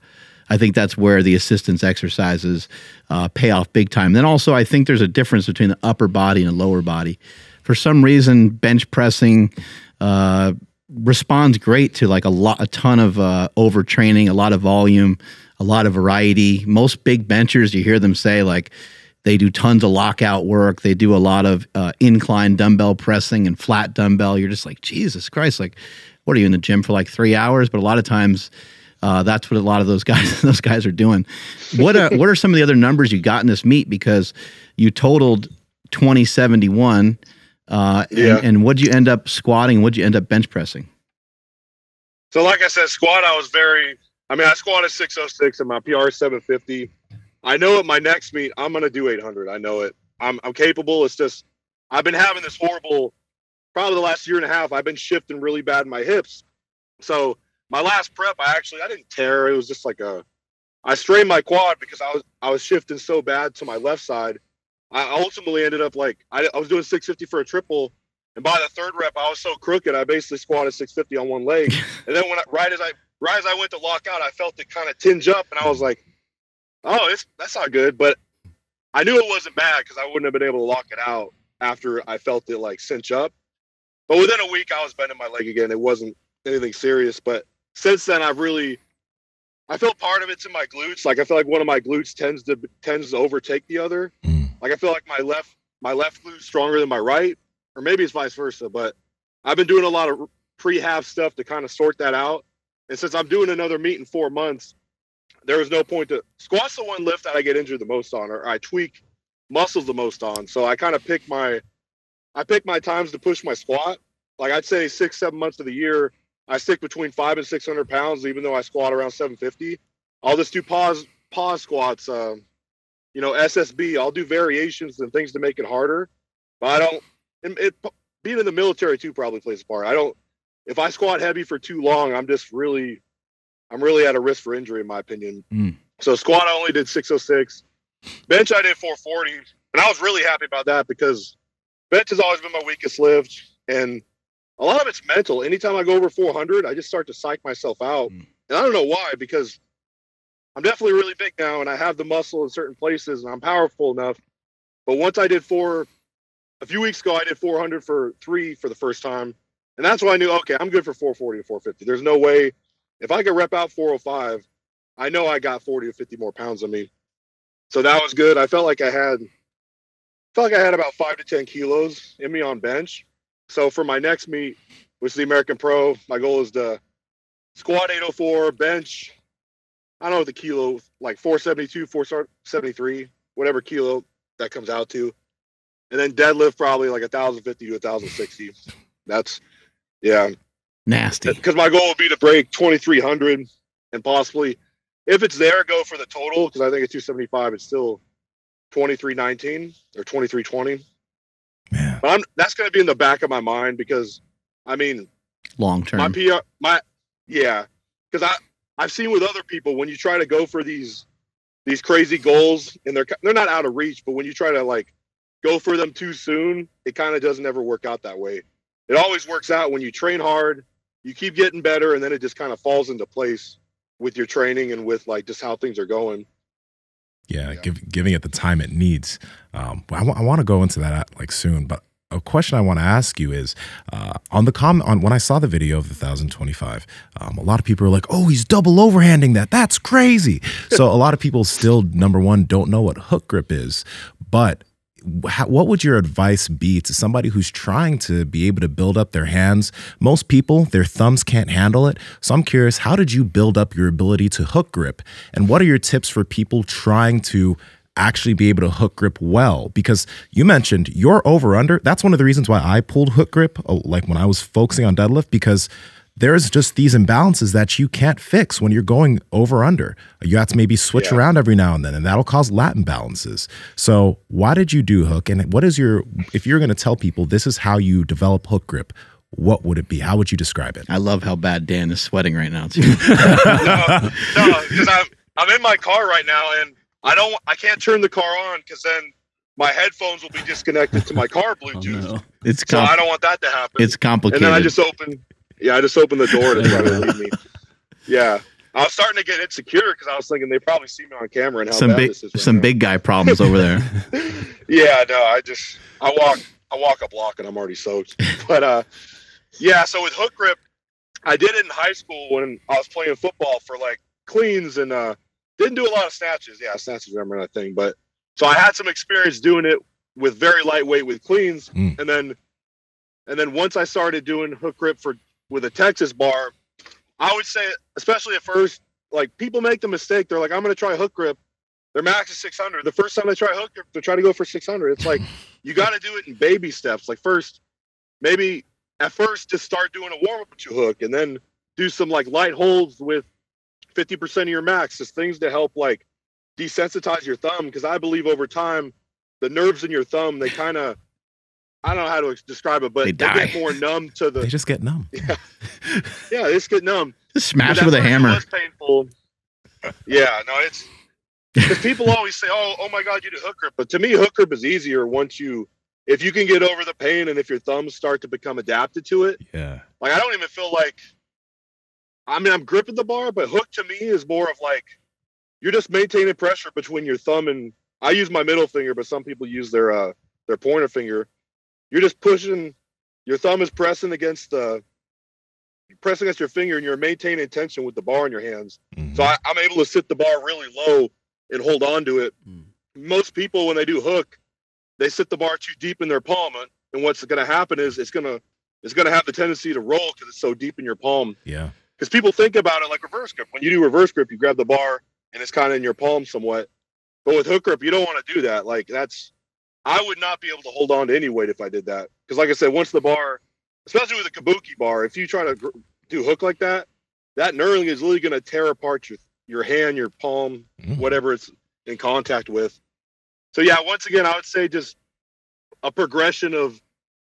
I think that's where the assistance exercises uh, pay off big time. Then also, I think there's a difference between the upper body and the lower body. For some reason, bench pressing uh responds great to like a lot, a ton of uh, overtraining, a lot of volume, a lot of variety. Most big benchers, you hear them say like they do tons of lockout work. They do a lot of uh, incline dumbbell pressing and flat dumbbell. You're just like, Jesus Christ, like what are you in the gym for like three hours? But a lot of times uh, that's what a lot of those guys, those guys are doing. What are, what are some of the other numbers you got in this meet? Because you totaled twenty seventy-one. Uh, yeah. and, and what'd you end up squatting? What'd you end up bench pressing? So like I said, squat, I was very, I mean, I squatted six oh six and my P R is seven fifty. I know at my next meet, I'm going to do eight hundred. I know it. I'm, I'm capable. It's just, I've been having this horrible probably the last year and a half, I've been shifting really bad in my hips. So my last prep, I actually, I didn't tear. It was just like a, I strained my quad because I was, I was shifting so bad to my left side. I ultimately ended up like, I, I was doing six fifty for a triple. And by the third rep, I was so crooked, I basically squatted six fifty on one leg. And then when I, right as I, right as I went to lock out, I felt it kind of tinge up, and I was like, oh, it's, that's not good. But I knew it wasn't bad because I wouldn't have been able to lock it out after I felt it like cinch up. But within a week, I was bending my leg again. It wasn't anything serious. But since then, I've really, I feel part of it's in my glutes. Like I feel like one of my glutes tends to tends to overtake the other. Like I feel like my left my left glute's stronger than my right, or maybe it's vice versa. But I've been doing a lot of prehab stuff to kind of sort that out. And since I'm doing another meet in four months, there was no point to squats the one lift that I get injured the most on, or I tweak muscles the most on. So I kind of pick my, I pick my times to push my squat. Like I'd say six, seven months of the year, I stick between five and six hundred pounds, even though I squat around seven fifty. I'll just do pause pause squats, um, you know, S S B. I'll do variations and things to make it harder. But I don't. It, it, being in the military too probably plays a part. I don't. If I squat heavy for too long, I'm just really, I'm really at a risk for injury, in my opinion. Mm. So squat, I only did six oh six. Bench, I did four forty. And I was really happy about that because bench has always been my weakest lift. And a lot of it's mental. Anytime I go over four hundred, I just start to psych myself out. Mm. And I don't know why, because I'm definitely really big now and I have the muscle in certain places and I'm powerful enough. But once I did four, a few weeks ago, I did four hundred for three for the first time. And that's why I knew, okay, I'm good for four forty to four fifty. There's no way. If I could rep out four oh five, I know I got forty to fifty more pounds on me. So that was good. I felt like I had, felt like I had about five to ten kilos in me on bench. So for my next meet, which is the American Pro, my goal is to squat eight oh four, bench, I don't know what the kilo, like four seventy-two, four seventy-three, whatever kilo that comes out to. And then deadlift probably like one thousand fifty to one thousand sixty. That's, yeah. Nasty. Because my goal would be to break twenty-three hundred and possibly, if it's there, go for the total, because I think it's two seventy-five. It's still twenty-three nineteen or twenty-three twenty. Man. But I'm, that's going to be in the back of my mind because, I mean, long term. My P R, my, yeah, because I I've seen with other people when you try to go for these these crazy goals and they're they're not out of reach, but when you try to like go for them too soon, it kind of doesn't ever work out that way. It always works out when you train hard. You keep getting better, and then it just kind of falls into place with your training and with like just how things are going. Yeah, yeah. Give, giving it the time it needs. Um, I, I want to go into that like soon, but a question I want to ask you is uh, on the comment on when I saw the video of the one thousand twenty-five, um, a lot of people are like, "Oh, he's double overhanding that. That's crazy." So a lot of people still, number one, don't know what hook grip is, but how, what would your advice be to somebody who's trying to be able to build up their hands? Most people, their thumbs can't handle it. So I'm curious, how did you build up your ability to hook grip? And what are your tips for people trying to actually be able to hook grip well? Because you mentioned your over under. That's one of the reasons why I pulled hook grip, like when I was focusing on deadlift, because there's just these imbalances that you can't fix when you're going over under. You have to maybe switch yeah. around every now and then, and that'll cause lat imbalances. So why did you do hook? And what is your, if you're going to tell people this is how you develop hook grip, what would it be? How would you describe it? I love how bad Dan is sweating right now too. no, no, because I'm, I'm in my car right now and I don't, I can't turn the car on because then my headphones will be disconnected to my car Bluetooth. Oh, no. It's so I don't want that to happen. It's complicated. And then I just open. Yeah, I just opened the door to try to leave me. Yeah. I was starting to get insecure because I was thinking they probably see me on camera and how some bad big, this is right some now. Big guy problems over there. Yeah, no, I just I walk I walk a block and I'm already soaked. But uh yeah, so with hook grip, I did it in high school when I was playing football for like cleans and uh didn't do a lot of snatches. Yeah, snatches remember that thing, but so I had some experience doing it with very lightweight with cleans mm. and then and then once I started doing hook grip for with a Texas bar, I would say, especially at first, like people make the mistake. They're like, I'm going to try hook grip. Their max is six hundred. The first time they try hook grip, they're trying to go for six hundred. It's like, you got to do it in baby steps. Like first, maybe at first just start doing a warm up with your hook and then do some like light holds with fifty percent of your max, just things to help like desensitize your thumb. Cause I believe over time, the nerves in your thumb, they kind of, I don't know how to describe it, but they, they get more numb to the. They just get numb. Yeah, yeah, they just get numb. Just smash with a hammer. It's painful. Yeah, no, it's because people always say, "Oh, oh my God, you did hook grip," but to me, hook grip is easier once you, if you can get over the pain and if your thumbs start to become adapted to it. Yeah, like I don't even feel like. I mean, I'm gripping the bar, but hook to me is more of like you're just maintaining pressure between your thumb and. I use my middle finger, but some people use their uh their pointer finger. You're just pushing, your thumb is pressing against the, pressing against your finger, and you're maintaining tension with the bar in your hands. Mm-hmm. So I, I'm able to sit the bar really low and hold on to it. Mm-hmm. Most people, when they do hook, they sit the bar too deep in their palm, and what's going to happen is it's going to, it's going to have the tendency to roll because it's so deep in your palm. Yeah. Because people think about it like reverse grip. When you do reverse grip, you grab the bar and it's kind of in your palm somewhat. But with hook grip, you don't want to do that. Like that's, I would not be able to hold on to any weight if I did that. Because like I said, once the bar, especially with a Kabuki bar, if you try to gr do hook like that, that knurling is really going to tear apart your, your hand, your palm, mm. whatever it's in contact with. So yeah, once again, I would say just a progression of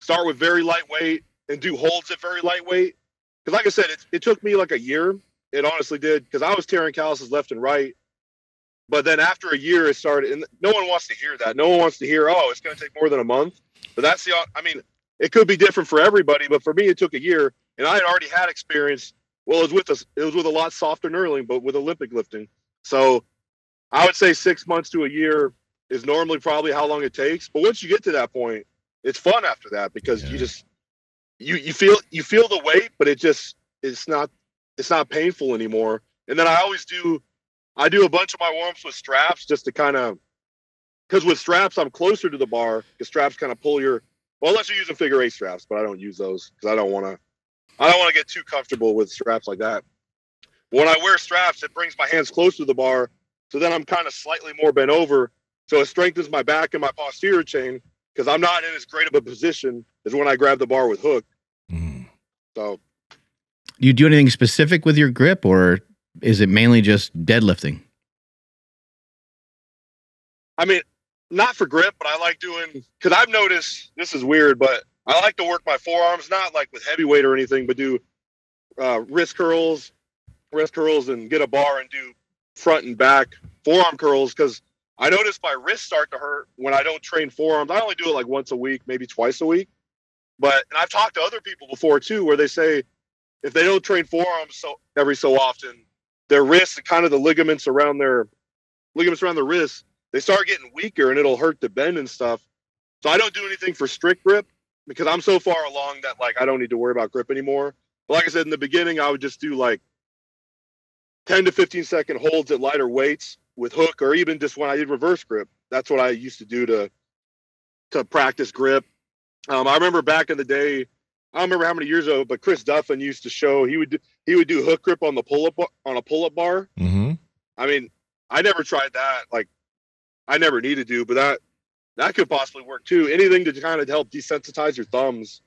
start with very lightweight and do holds at very lightweight. Because like I said, it, it took me like a year. It honestly did. Because I was tearing calluses left and right. But then after a year, it started, and no one wants to hear that. No one wants to hear, oh, it's going to take more than a month. But that's the, I mean, it could be different for everybody, but for me, it took a year, and I had already had experience. Well, it was with a, it was with a lot softer knurling, but with Olympic lifting. So I would say six months to a year is normally probably how long it takes. But once you get to that point, it's fun after that because yeah. you just, you, you feel, you feel the weight, but it just, it's not, it's not painful anymore. And then I always do, I do a bunch of my warm-ups with straps just to kind of, because with straps, I'm closer to the bar because straps kind of pull your, well, unless you're using figure eight straps, but I don't use those because I don't want to, I don't want to get too comfortable with straps like that. But when I wear straps, it brings my hands closer to the bar. So then I'm kind of slightly more bent over. So it strengthens my back and my posterior chain because I'm not in as great of a position as when I grab the bar with hook. Mm. So. Do you do anything specific with your grip or? Is it mainly just deadlifting? I mean, not for grip, but I like doing, because I've noticed, this is weird, but I like to work my forearms, not like with heavyweight or anything, but do uh, wrist curls, wrist curls and get a bar and do front and back forearm curls, because I notice my wrists start to hurt when I don't train forearms. I only do it like once a week, maybe twice a week. But, and I've talked to other people before too, where they say if they don't train forearms so every so often, their wrists, kind of the ligaments around their ligaments around the wrists, they start getting weaker and it'll hurt the bend and stuff. So I don't do anything for strict grip because I'm so far along that like, I don't need to worry about grip anymore. But like I said, in the beginning, I would just do like ten to fifteen second holds at lighter weights with hook, or even just when I did reverse grip, that's what I used to do to, to practice grip. Um, I remember back in the day, I don't remember how many years ago, but Chris Duffin used to show, he would do, he would do hook grip on the pull up on a pull up bar. Mm-hmm. I mean, I never tried that. Like I never needed to, but that, that could possibly work too. Anything to kind of help desensitize your thumbs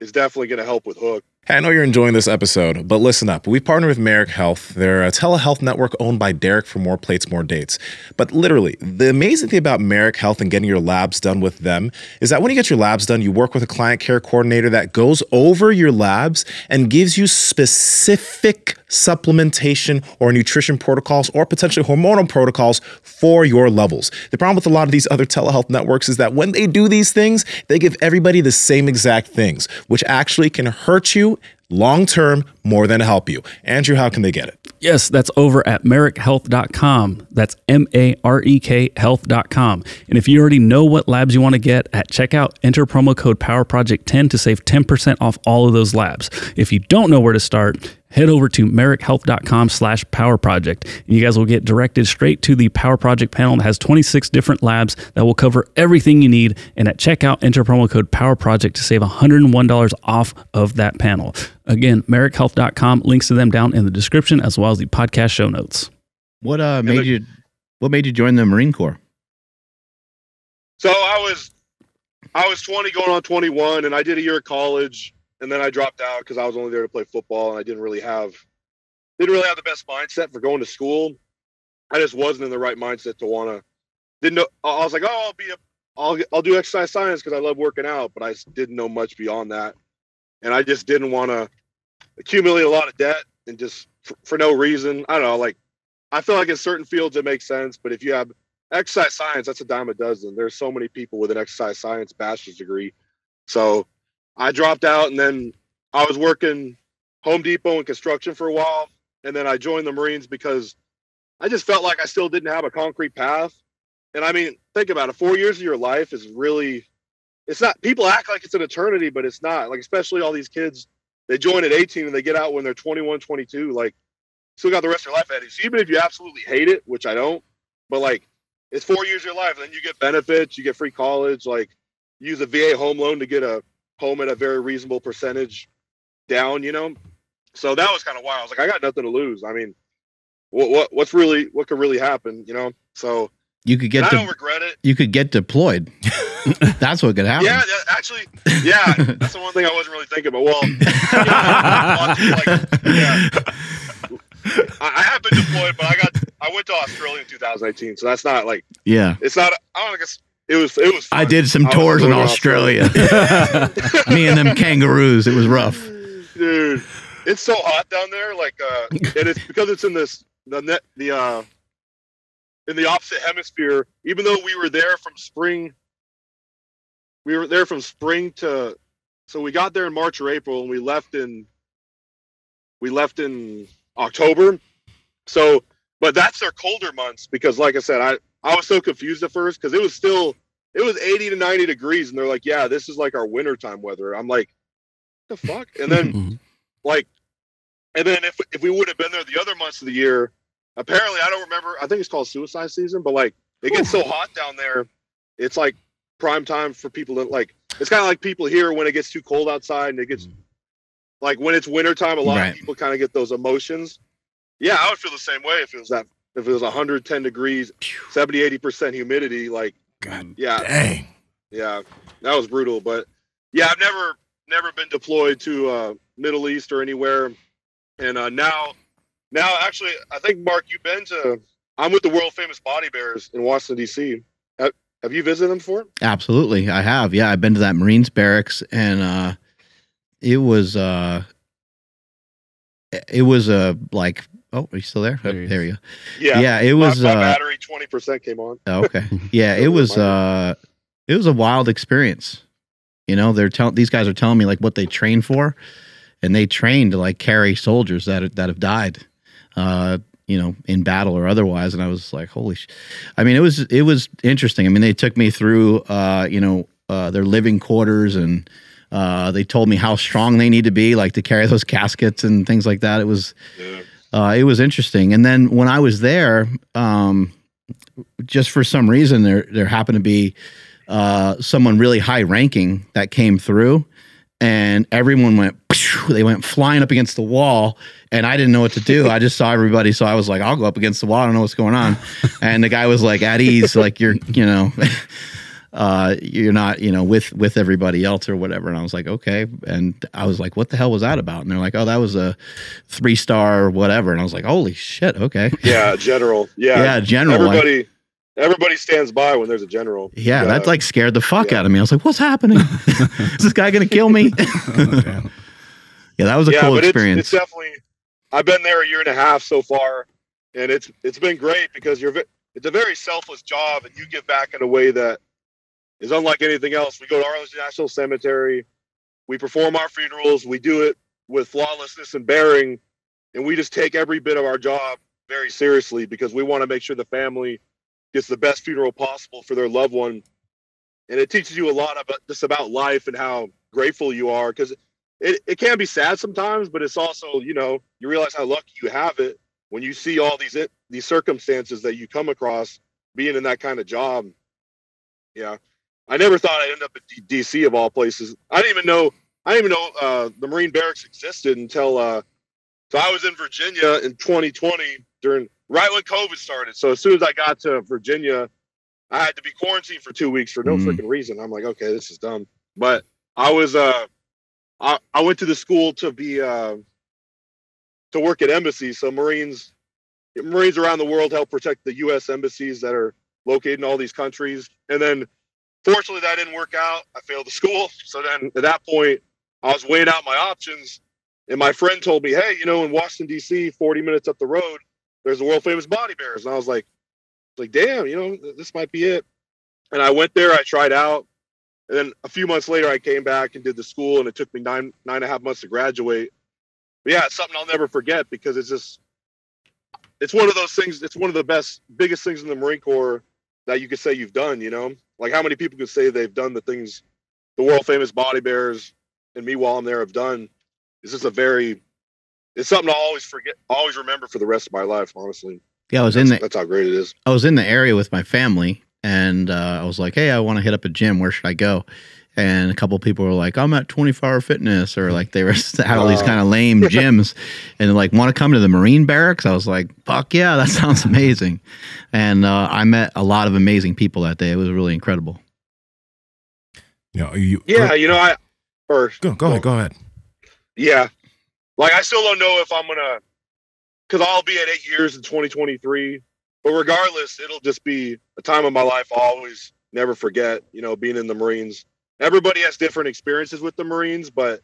is definitely going to help with hook. Hey, I know you're enjoying this episode, but listen up. We've partnered with Merrick Health. They're a telehealth network owned by Derek for more plates, more dates. But literally, the amazing thing about Merrick Health and getting your labs done with them is that when you get your labs done, you work with a client care coordinator that goes over your labs and gives you specific supplementation or nutrition protocols or potentially hormonal protocols for your levels. The problem with a lot of these other telehealth networks is that when they do these things, they give everybody the same exact things, which actually can hurt you long-term more than help you. Andrew, how can they get it? Yes, that's over at merrick health dot com. That's M A R E K health dot com. And if you already know what labs you want to get, at checkout, enter promo code power project ten to save ten percent off all of those labs. If you don't know where to start, head over to merrick health dot com slash power project. And you guys will get directed straight to the Power Project panel that has twenty-six different labs that will cover everything you need. And at checkout, enter promo code power project to save one hundred and one dollars off of that panel. Again, merrick health dot com, links to them down in the description as well as the podcast show notes. What uh, made you, what made you join the Marine Corps? So I was, I was twenty going on twenty-one, and I did a year of college. And then I dropped out because I was only there to play football, and I didn't really have didn't really have the best mindset for going to school. I just wasn't in the right mindset to wanna didn't know. I was like, oh, I'll be a I'll I'll do exercise science because I love working out, but I didn't know much beyond that, and I just didn't want to accumulate a lot of debt and just for, for no reason. I don't know. Like, I feel like in certain fields it makes sense, but if you have exercise science, that's a dime a dozen. There's so many people with an exercise science bachelor's degree. So I dropped out, and then I was working Home Depot and construction for a while. And then I joined the Marines because I just felt like I still didn't have a concrete path. And I mean, think about it. Four years of your life is really, it's not, people act like it's an eternity, but it's not. Like, especially all these kids, they join at eighteen and they get out when they're twenty-one, twenty-two, like still got the rest of your life ahead of you. So even if you absolutely hate it, which I don't, but like, it's four years of your life. And then you get benefits, you get free college, like use a V A home loan to get a home at a very reasonable percentage down, you know? So that was kind of wild. I was like, I got nothing to lose. I mean, what, what what's really, what could really happen, you know? So you could get, I don't regret it. You could get deployed. That's what could happen. Yeah, that, actually, yeah, that's the one thing I wasn't really thinking about. Well, you know, like, yeah. I, I have been deployed, but I got, I went to Australia in two thousand eighteen, so that's not like, yeah, it's not. I don't guess it was. It was. Fun. I did some I tours in Australia. Me and them kangaroos. It was rough, dude. It's so hot down there, like, uh, and it's because it's in this the net the uh, in the opposite hemisphere. Even though we were there from spring, we were there from spring to, so we got there in March or April, and we left in we left in October. So, but that's their colder months because, like I said, I I was so confused at first because it was still it was eighty to ninety degrees, and they're like, yeah, this is like our wintertime weather. I'm like, what the fuck, and then. Like, and then if if we would have been there the other months of the year, apparently I don't remember. I think it's called suicide season, but like it gets so hot down there, it's like prime time for people to like. It's kind of like people here when it gets too cold outside and it gets like when it's wintertime, a lot right. of people kind of get those emotions. Yeah, I would feel the same way if it was that if it was one hundred ten degrees, seventy, eighty percent humidity. Like, God, yeah, dang. Yeah, that was brutal. But yeah, I've never never been deployed to. Uh, Middle East or anywhere, and uh now now actually I think Mark, you've been to I'm with the world famous Body Bears in Washington D C have, have you visited them before? Absolutely, I have. Yeah, I've been to that Marines barracks, and uh it was uh it was a uh, like oh are you still there there, oh, there you go. Yeah, yeah, it was my, my uh, battery twenty percent came on. Oh, okay. Yeah. it was uh it was a wild experience, you know. They're telling these guys are telling me like what they train for. And they trained to like carry soldiers that that have died, uh, you know, in battle or otherwise. And I was like, holy sh! I mean, it was it was interesting. I mean, they took me through, uh, you know, uh, their living quarters, and uh, they told me how strong they need to be, like to carry those caskets and things like that. It was, yeah. uh, it was interesting. And then when I was there, um, just for some reason, there there happened to be uh, someone really high ranking that came through, and everyone went. They went flying up against the wall, and I didn't know what to do. I just saw everybody, so I was like, I'll go up against the wall. I don't know what's going on. And the guy was like, at ease, like you're, you know, uh, you're not, you know, with with everybody else or whatever. And I was like, okay. And I was like, what the hell was that about? And they're like, oh, that was a three star whatever. And I was like, holy shit, okay. Yeah, general. Yeah, yeah, general. Everybody. Like, Everybody stands by when there's a general. Yeah, yeah. That like scared the fuck yeah. out of me. I was like, what's happening? Is this guy gonna kill me? Oh, yeah, that was a yeah, cool but experience. It's, it's definitely. I've been there a year and a half so far, and it's it's been great because you're. It's a very selfless job, and you give back in a way that is unlike anything else. We go to Arlington National Cemetery, we perform our funerals, we do it with flawlessness and bearing, and we just take every bit of our job very seriously because we want to make sure the family gets the best funeral possible for their loved one, and it teaches you a lot about just about life and how grateful you are because. It, it can be sad sometimes, but it's also, you know, you realize how lucky you have it when you see all these it, these circumstances that you come across being in that kind of job. Yeah. I never thought I'd end up at D C of all places. I didn't even know, I didn't even know uh, the Marine Barracks existed until, uh, so I was in Virginia in twenty twenty during, right when COVID started. So as soon as I got to Virginia, I had to be quarantined for two weeks for no mm. freaking reason. I'm like, okay, this is dumb. But I was, uh, I, I went to the school to be uh, to work at embassies. So Marines, Marines around the world help protect the U S embassies that are located in all these countries. And then Fortunately, that didn't work out. I failed the school. So then at that point, I was weighing out my options. And my friend told me, hey, you know, in Washington, D C, forty minutes up the road, there's the world famous Body Bears. And I was like, like, damn, you know, th- this might be it. And I went there, I tried out. And then a few months later, I came back and did the school, and it took me nine, nine and a half months to graduate. But yeah, it's something I'll never forget, because it's just, it's one of those things. It's one of the best, biggest things in the Marine Corps that you could say you've done, you know, like how many people could say they've done the things the world famous Body Bears and me while I'm there have done. It's just a very, it's something I'll always forget, always remember for the rest of my life, honestly. Yeah, I was in the, that's how great it is. I was in the area with my family, and uh, I was like, hey, I want to hit up a gym. Where should I go? And a couple of people were like, I'm at twenty-four hour fitness, or like they were had all these kind of lame gyms, and like, want to come to the Marine Barracks? I was like, fuck yeah, that sounds amazing. And uh, I met a lot of amazing people that day. It was really incredible. Yeah, you, yeah, or, you know, I first go, go well, ahead, go ahead. Yeah, like I still don't know if I'm gonna, because I'll be at eight years in twenty twenty-three. But regardless, it'll just be a time of my life I'll always never forget, you know, being in the Marines. Everybody has different experiences with the Marines, but,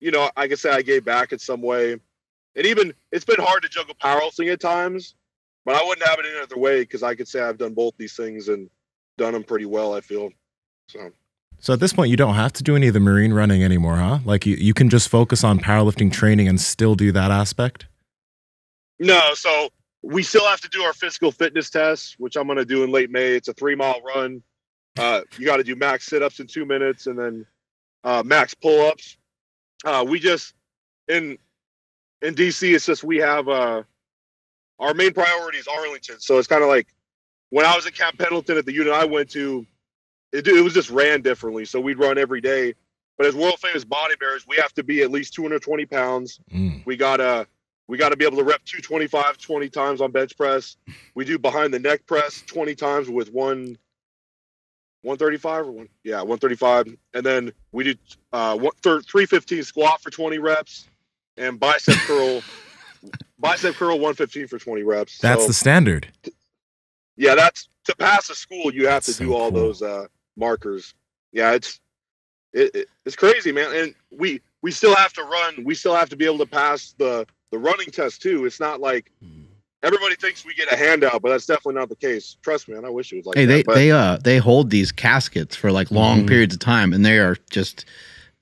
you know, I can say I gave back in some way. And even, it's been hard to juggle powerlifting at times, but I wouldn't have it any other way, because I could say I've done both these things and done them pretty well, I feel. So so at this point, you don't have to do any of the Marine running anymore, huh? Like, you, you can just focus on powerlifting training and still do that aspect? No, so we still have to do our physical fitness test, which I'm going to do in late May. It's a three-mile run. Uh, you got to do max sit-ups in two minutes and then uh, max pull-ups. Uh, we just, in in D C, it's just we have, uh, our main priority is Arlington. So it's kind of like when I was at Camp Pendleton at the unit I went to, it, it was just ran differently. So we'd run every day. But as world-famous Body Bears, we have to be at least two hundred twenty pounds. Mm. We got to, we got to be able to rep two twenty-five twenty times on bench press. We do behind the neck press twenty times with one... one thirty-five or one, yeah, one thirty-five. And then we do uh, one, third, three fifteen squat for twenty reps, and bicep curl, bicep curl one fifteen for twenty reps. That's so, the standard. Yeah, that's to pass a school. You have that's to so do all cool. those uh, markers. Yeah, it's it, it, it's crazy, man. And we we still have to run. We still have to be able to pass the the running test too. It's not like. Everybody thinks we get a handout, but that's definitely not the case. Trust me, and I wish it was like hey, that. Hey, they, they, uh, they hold these caskets for, like, long mm-hmm. periods of time, and they are just,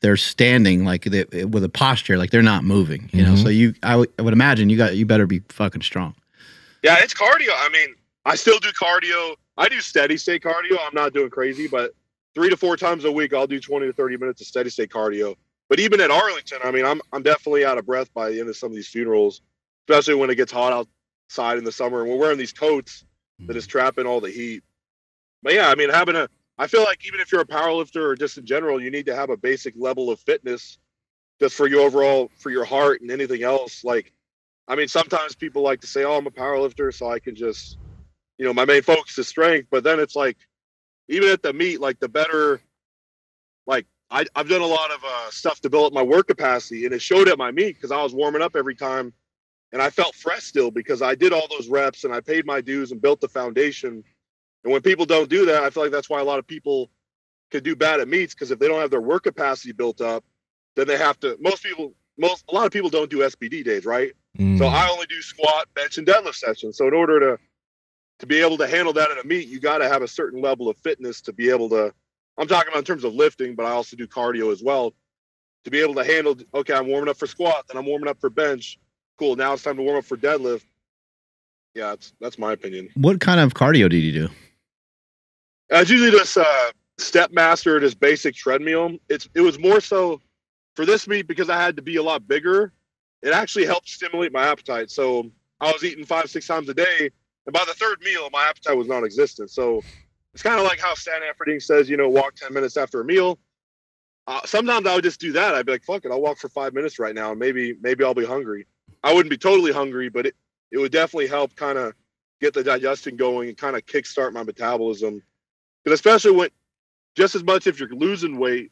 they're standing, like, they, with a posture, like, they're not moving, you mm-hmm. know? So you, I, w I would imagine you got, you better be fucking strong. Yeah, it's cardio. I mean, I still do cardio. I do steady-state cardio. I'm not doing crazy, but three to four times a week, I'll do twenty to thirty minutes of steady-state cardio. But even at Arlington, I mean, I'm, I'm definitely out of breath by the end of some of these funerals, especially when it gets hot out. Side in the summer, and we're wearing these coats that is trapping all the heat. But yeah, I mean, having a, I feel like even if you're a powerlifter or just in general, you need to have a basic level of fitness just for your overall, for your heart and anything else. Like, I mean, sometimes people like to say, oh, I'm a powerlifter, so I can just, you know, my main focus is strength. But then it's like, even at the meet, like the better, like I, I've done a lot of uh, stuff to develop my work capacity, and it showed at my meet because I was warming up every time. And I felt fresh still because I did all those reps and I paid my dues and built the foundation. And when people don't do that, I feel like that's why a lot of people could do bad at meets, because if they don't have their work capacity built up, then they have to, most people, most, a lot of people don't do S P D days, right? Mm. So I only do squat, bench, and deadlift sessions. So in order to, to be able to handle that at a meet, you got to have a certain level of fitness to be able to, I'm talking about in terms of lifting, but I also do cardio as well, to be able to handle, okay, I'm warming up for squat, then I'm warming up for bench. Cool. Now it's time to warm up for deadlift. Yeah, that's, that's my opinion. What kind of cardio did you do? Uh, it's usually just uh, Stepmaster, just basic treadmill. It's it was more so for this meet because I had to be a lot bigger. It actually helped stimulate my appetite. So I was eating five, six times a day, and by the third meal, my appetite was non-existent. So it's kind of like how Stan Efferding says, you know, walk ten minutes after a meal. Uh, sometimes I would just do that. I'd be like, fuck it, I'll walk for five minutes right now, and maybe maybe I'll be hungry. I wouldn't be totally hungry, but it, it would definitely help kind of get the digestion going and kind of kickstart my metabolism. Because especially when, just as much if you're losing weight,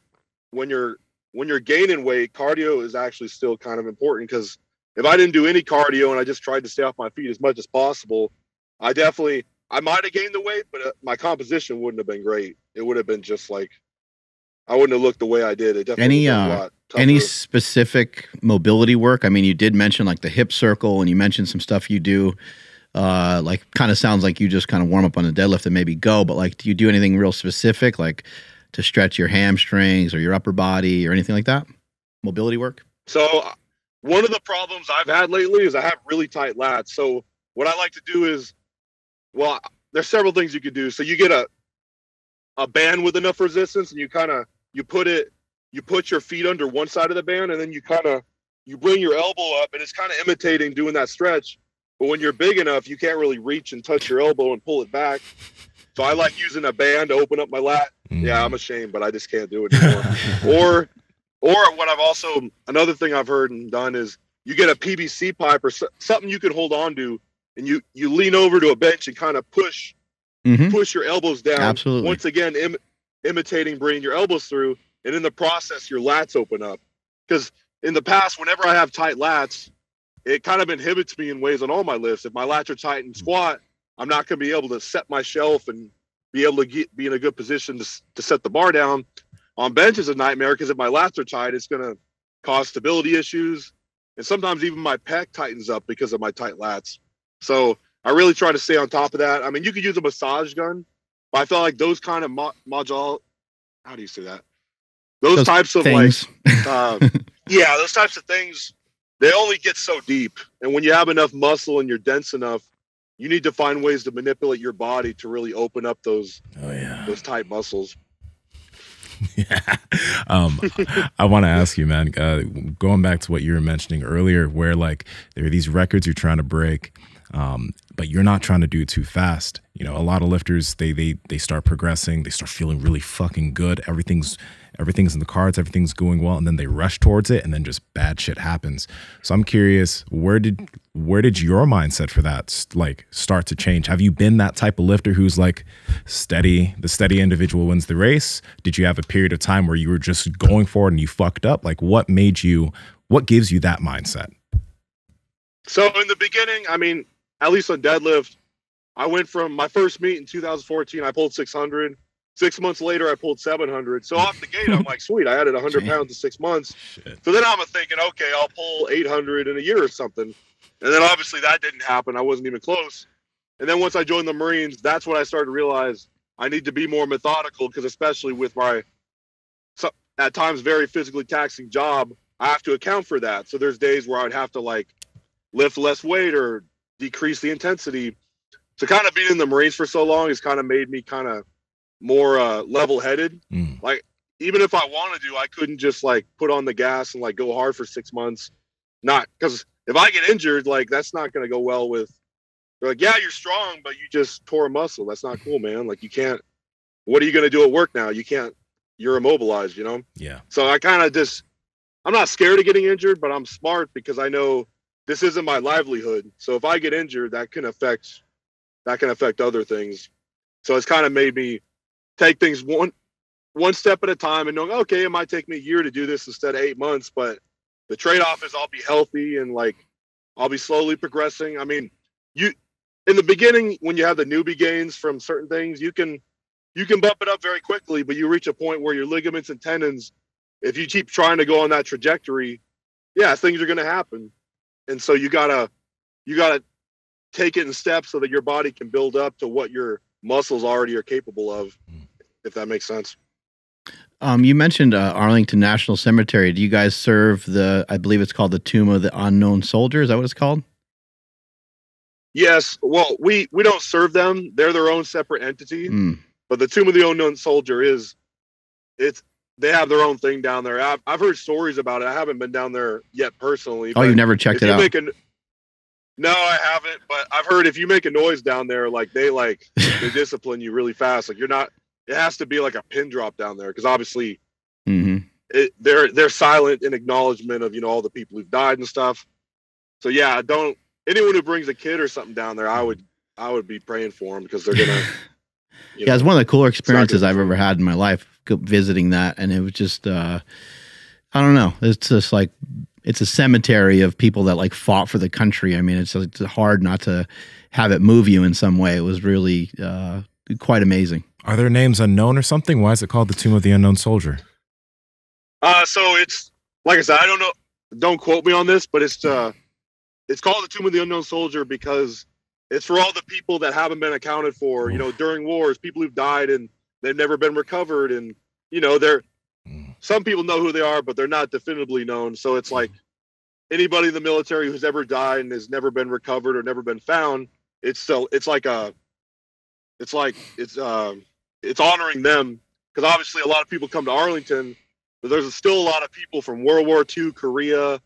when you're when you're gaining weight, cardio is actually still kind of important. Because if I didn't do any cardio and I just tried to stay off my feet as much as possible, I definitely I might have gained the weight, but my composition wouldn't have been great. it would have been just like, I wouldn't have looked the way I did. It definitely any, uh, a lot any specific mobility work? I mean, you did mention like the hip circle, and you mentioned some stuff you do. Uh, like, kind of sounds like you just kind of warm up on the deadlift and maybe go. But like, do you do anything real specific, like to stretch your hamstrings or your upper body or anything like that? Mobility work. So one of the problems I've had lately is I have really tight lats. So what I like to do is, well, there's several things you could do. So you get a a band with enough resistance, and you kind of you put it, you put your feet under one side of the band, and then you kind of, you bring your elbow up, and it's kind of imitating doing that stretch. But when you're big enough, you can't really reach and touch your elbow and pull it back. So I like using a band to open up my lat. Mm. Yeah, I'm ashamed, but I just can't do it anymore. or, or what I've also, another thing I've heard and done is you get a P V C pipe or so, something you can hold on to, and you, you lean over to a bench and kind of push, mm-hmm. push your elbows down. Absolutely. Once again, im imitating, bringing your elbows through. And in the process, your lats open up. Because in the past, whenever I have tight lats, it kind of inhibits me in ways on all my lifts. If my lats are tight and squat, I'm not going to be able to set my shelf and be able to get, be in a good position to, to set the bar down. On bench is a nightmare because if my lats are tight, it's going to cause stability issues. And sometimes even my pec tightens up because of my tight lats. So I really try to stay on top of that. I mean, you could use a massage gun, but I feel like those kind of mo module, how do you say that? Those, those types of things. like, uh, yeah, those types of things, they only get so deep. And when you have enough muscle and you're dense enough, you need to find ways to manipulate your body to really open up those, oh, yeah. those tight muscles. Yeah. Um, I want to ask you, man, uh, going back to what you were mentioning earlier, where like there are these records you're trying to break, um, but you're not trying to do it too fast. You know, a lot of lifters, they, they, they start progressing. They start feeling really fucking good. Everything's, Everything's in the cards, everything's going well, and then they rush towards it, and then just bad shit happens. So I'm curious, where did where did your mindset for that like start to change? Have you been that type of lifter who's like steady, the steady individual wins the race? Did you have a period of time where you were just going for it and you fucked up? Like, what made you, what gives you that mindset? So in the beginning, I mean, at least on deadlift, I went from my first meet in two thousand fourteen, I pulled six hundred. Six months later, I pulled seven hundred. So off the gate, I'm like, sweet, I added one hundred pounds in six months. Shit. So then I'm thinking, okay, I'll pull eight hundred in a year or something. And then obviously that didn't happen. I wasn't even close. And then once I joined the Marines, that's when I started to realize I need to be more methodical because especially with my, at times, very physically taxing job, I have to account for that. So there's days where I would have to, like, lift less weight or decrease the intensity. So kind of being in the Marines for so long has kind of made me kind of, more uh level-headed. Mm. Like even if I wanted to, I couldn't just like put on the gas and like go hard for six months, not because if I get injured, like that's not going to go well with, they're like, yeah, you're strong, but you just tore a muscle. That's not cool, man. Like you can't, what are you going to do at work now? You can't, you're immobilized, you know? Yeah. So I kind of just, I'm not scared of getting injured, but I'm smart because I know this isn't my livelihood. So if I get injured, that can affect, that can affect other things. So it's kind of made me take things one one step at a time and knowing, okay, it might take me a year to do this instead of eight months, but the trade-off is I'll be healthy and like I'll be slowly progressing. I mean, you in the beginning when you have the newbie gains from certain things, you can you can bump it up very quickly, but you reach a point where your ligaments and tendons, if you keep trying to go on that trajectory, yeah, things are gonna happen. And so you gotta you gotta take it in steps so that your body can build up to what your muscles already are capable of. If that makes sense. Um, you mentioned uh, Arlington National Cemetery. Do you guys serve the, I believe it's called the Tomb of the Unknown Soldier? Is that what it's called? Yes. Well, we, we don't serve them. They're their own separate entity, mm. but the Tomb of the Unknown Soldier is, it's, they have their own thing down there. I've, I've heard stories about it. I haven't been down there yet personally. Oh, you've never checked it out? A, no, I haven't, but I've heard if you make a noise down there, like they like, they discipline you really fast. Like you're not, it has to be like a pin drop down there because obviously mm-hmm. it, they're they're silent in acknowledgement of, you know, all the people who've died and stuff. So yeah, don't anyone who brings a kid or something down there, I would I would be praying for them because they're gonna. Yeah, know, it's one of the cooler experiences I've ever had in my life visiting that, and it was just uh, I don't know. It's just like it's a cemetery of people that like fought for the country. I mean, it's, it's hard not to have it move you in some way. It was really uh, quite amazing. Are their names unknown or something? Why is it called the Tomb of the Unknown Soldier? Uh, so it's, like I said, I don't know, don't quote me on this, but it's, uh, it's called the Tomb of the Unknown Soldier because it's for all the people that haven't been accounted for, you know, during wars, people who've died and they've never been recovered. And, you know, they're, some people know who they are, but they're not definitively known. So it's like anybody in the military who's ever died and has never been recovered or never been found. It's so it's like a, it's like, it's, um, it's honoring them. Cause obviously a lot of people come to Arlington, but there's still a lot of people from World War Two, Korea,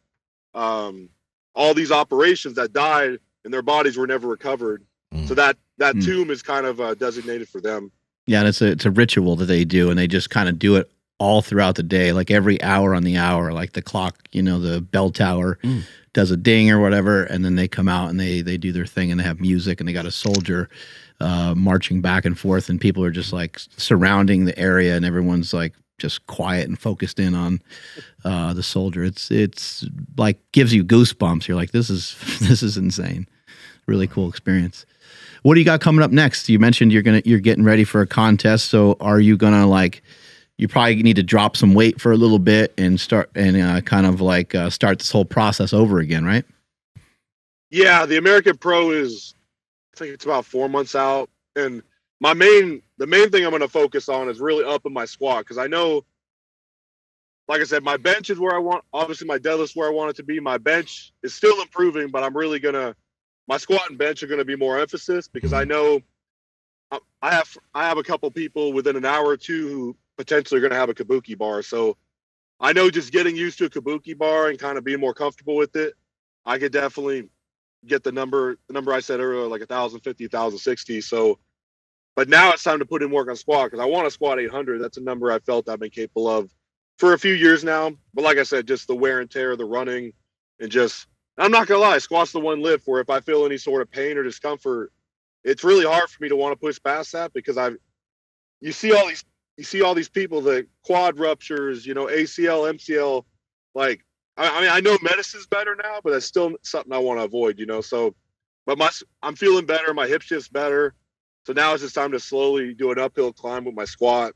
um, all these operations that died and their bodies were never recovered. Mm. So that, that mm. tomb is kind of uh, designated for them. Yeah. And it's a, it's a ritual that they do, and they just kind of do it all throughout the day, like every hour on the hour, like the clock, you know, the bell tower mm. does a ding or whatever. And then they come out and they, they do their thing and they have music and they got a soldier uh, marching back and forth, and people are just like surrounding the area and everyone's like just quiet and focused in on uh, the soldier. It's, it's like gives you goosebumps. You're like, this is, this is insane. Really cool experience. What do you got coming up next? You mentioned you're going to, you're getting ready for a contest. So are you going to like, you probably need to drop some weight for a little bit and start and uh, kind of like uh, start this whole process over again, right? Yeah, the American Pro is, I think it's about four months out. And my main, the main thing I'm going to focus on is really upping my squat, because I know, like I said, my bench is where I want, obviously my deadlift's where I want it to be. My bench is still improving, but I'm really going to, my squat and bench are going to be more emphasis, because I know I have, I have a couple people within an hour or two who potentially going to have a Kabuki bar. So I know just getting used to a Kabuki bar and kind of being more comfortable with it, I could definitely get the number, the number I said earlier, like one thousand fifty, one thousand sixty. So, but now it's time to put in work on squat, because I want to squat eight hundred. That's a number I felt I've been capable of for a few years now. But like I said, just the wear and tear, the running, and just, I'm not going to lie, squat's the one lift where if I feel any sort of pain or discomfort, it's really hard for me to want to push past that, because I've, you see all these, you see all these people, the quad ruptures, you know, A C L, M C L, like, I, I mean, I know medicine's better now, but that's still something I want to avoid, you know? So, but my, I'm feeling better. My hip shift's better. So now it's just time to slowly do an uphill climb with my squat.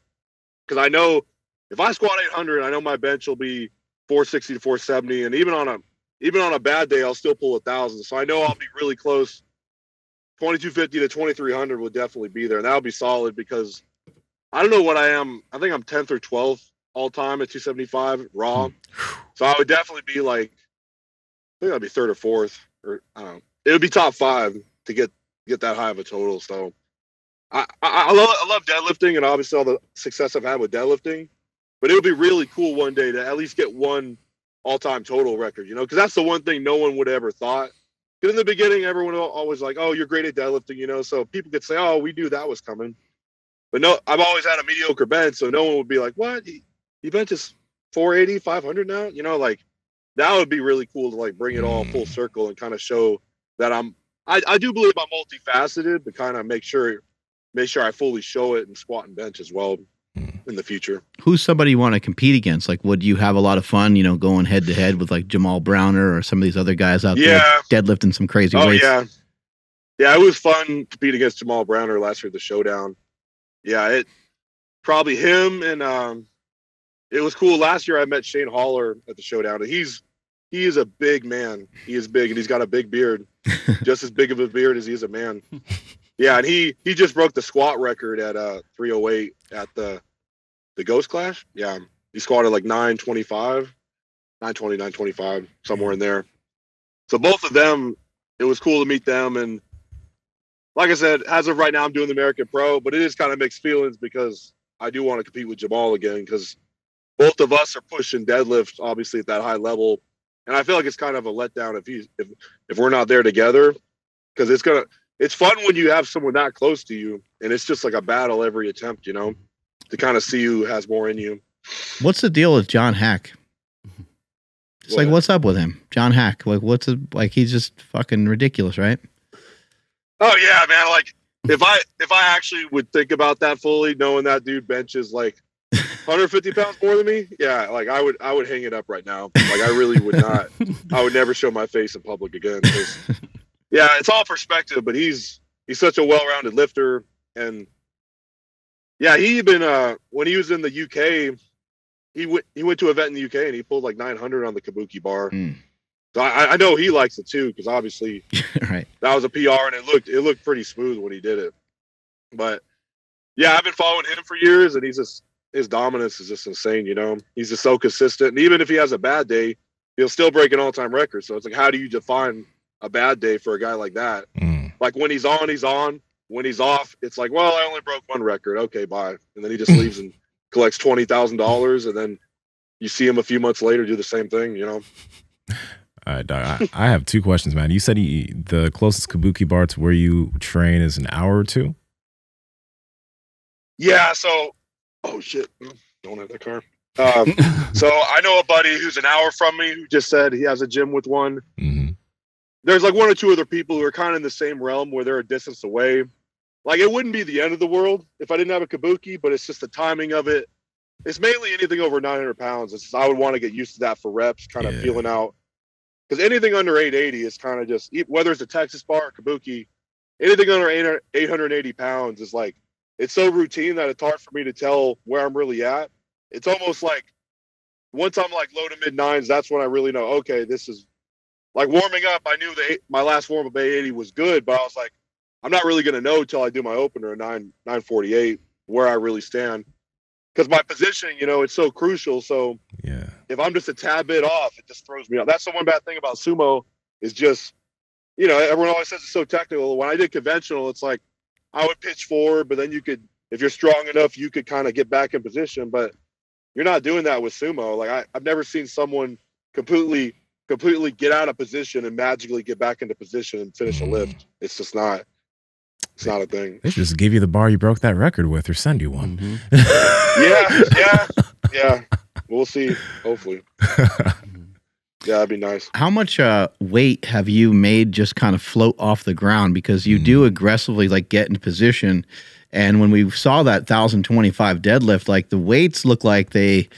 Cause I know if I squat eight hundred, I know my bench will be four sixty to four seventy. And even on a, even on a bad day, I'll still pull a thousand. So I know I'll be really close. twenty-two fifty to twenty-three hundred will definitely be there. And that'll be solid, because I don't know what I am. I think I'm tenth or twelfth all time at two seventy-five raw. So I would definitely be like, I think I'd be third or fourth, or I don't know. It would be top five to get, get that high of a total. So I, I, I, love, I love deadlifting, and obviously all the success I've had with deadlifting, but it would be really cool one day to at least get one all time total record, you know, cause that's the one thing no one would ever thought. Cause in the beginning, everyone always like, oh, you're great at deadlifting, you know? So people could say, oh, we knew that was coming. But no, I've always had a mediocre bench, so no one would be like, what? He, he benches four eighty, five hundred now? You know, like, that would be really cool to, like, bring it all full circle and kind of show that I'm – I do believe I'm multifaceted, but kind of make sure make sure I fully show it in squat and bench as well in the future. Who's somebody you want to compete against? Like, would you have a lot of fun, you know, going head-to-head with, like, Jamal Browner or some of these other guys out yeah. there deadlifting some crazy oh, weights? Oh, yeah. Yeah, it was fun to compete against Jamal Browner last year at the Showdown. Yeah, it probably him, and um, it was cool. Last year I met Shane Haller at the Showdown, and he's he is a big man. He is big, and he's got a big beard, just as big of a beard as he is a man. Yeah, and he he just broke the squat record at uh three oh eight at the the Ghost Clash. Yeah, he squatted like nine twenty-five, nine twenty, nine twenty-five, somewhere in there. So both of them, it was cool to meet them. And like I said, as of right now, I'm doing the American Pro, but it is kind of mixed feelings, because I do want to compete with Jamal again, because both of us are pushing deadlift, obviously, at that high level. And I feel like it's kind of a letdown if he's, if, if we're not there together, because it's gonna, it's fun when you have someone that close to you, and it's just like a battle every attempt, you know, to kind of see who has more in you. What's the deal with John Hack? It's what? Like, what's up with him? John Hack, like, what's a, like, he's just fucking ridiculous, right? Oh yeah, man. Like if I, if I actually would think about that fully, knowing that dude benches like one hundred fifty pounds more than me. Yeah. Like I would, I would hang it up right now. Like I really would not, I would never show my face in public again. Yeah. It's all perspective, but he's, he's such a well-rounded lifter, and Yeah, he even uh, when he was in the U K, he went he went to a vet in the U K and he pulled like nine hundred on the Kabuki bar. Mm. So I, I know he likes it too, because obviously right. that was a P R and it looked it looked pretty smooth when he did it. But yeah, I've been following him for years, and he's just his dominance is just insane. You know, he's just so consistent, and even if he has a bad day, he'll still break an all-time record. So it's like, how do you define a bad day for a guy like that? Mm. Like when he's on, he's on. When he's off, it's like, well, I only broke one record. Okay, bye. And then he just leaves and collects twenty thousand dollars. And then you see him a few months later do the same thing, you know? All right, Doc, I, I have two questions, man. You said he, the closest Kabuki bar to where you train is an hour or two? Yeah, so, oh, shit. Don't have that car. Um, so I know a buddy who's an hour from me who just said he has a gym with one. Mm-hmm. There's like one or two other people who are kind of in the same realm where they're a distance away. Like, it wouldn't be the end of the world if I didn't have a Kabuki, but it's just the timing of it. It's mainly anything over nine hundred pounds. It's just, I would want to get used to that for reps, kind of yeah. feeling out. Because anything under eight eighty is kind of just, whether it's a Texas bar or Kabuki, anything under eight hundred eighty pounds is like, it's so routine that it's hard for me to tell where I'm really at. It's almost like once I'm like low to mid nines, that's when I really know, okay, this is, like warming up, I knew that my last warm up eight eighty was good, but I was like, I'm not really going to know till I do my opener at nine forty-eight where I really stand, because my positioning, you know, it's so crucial. So yeah, if I'm just a tad bit off, it just throws me off. That's the one bad thing about sumo is just, you know, everyone always says it's so technical. When I did conventional, it's like I would pitch forward, but then you could, if you're strong enough, you could kind of get back in position. But you're not doing that with sumo. Like I, I've never seen someone completely. completely get out of position and magically get back into position and finish a lift. It's just not, it's not a thing. They should just give you the bar you broke that record with or send you one. Mm-hmm. yeah. Yeah. Yeah. We'll see. Hopefully. Yeah. That'd be nice. How much uh, weight have you made just kind of float off the ground? Because you mm-hmm. do aggressively like get into position. And when we saw that one thousand twenty-five deadlift, like the weights look like they,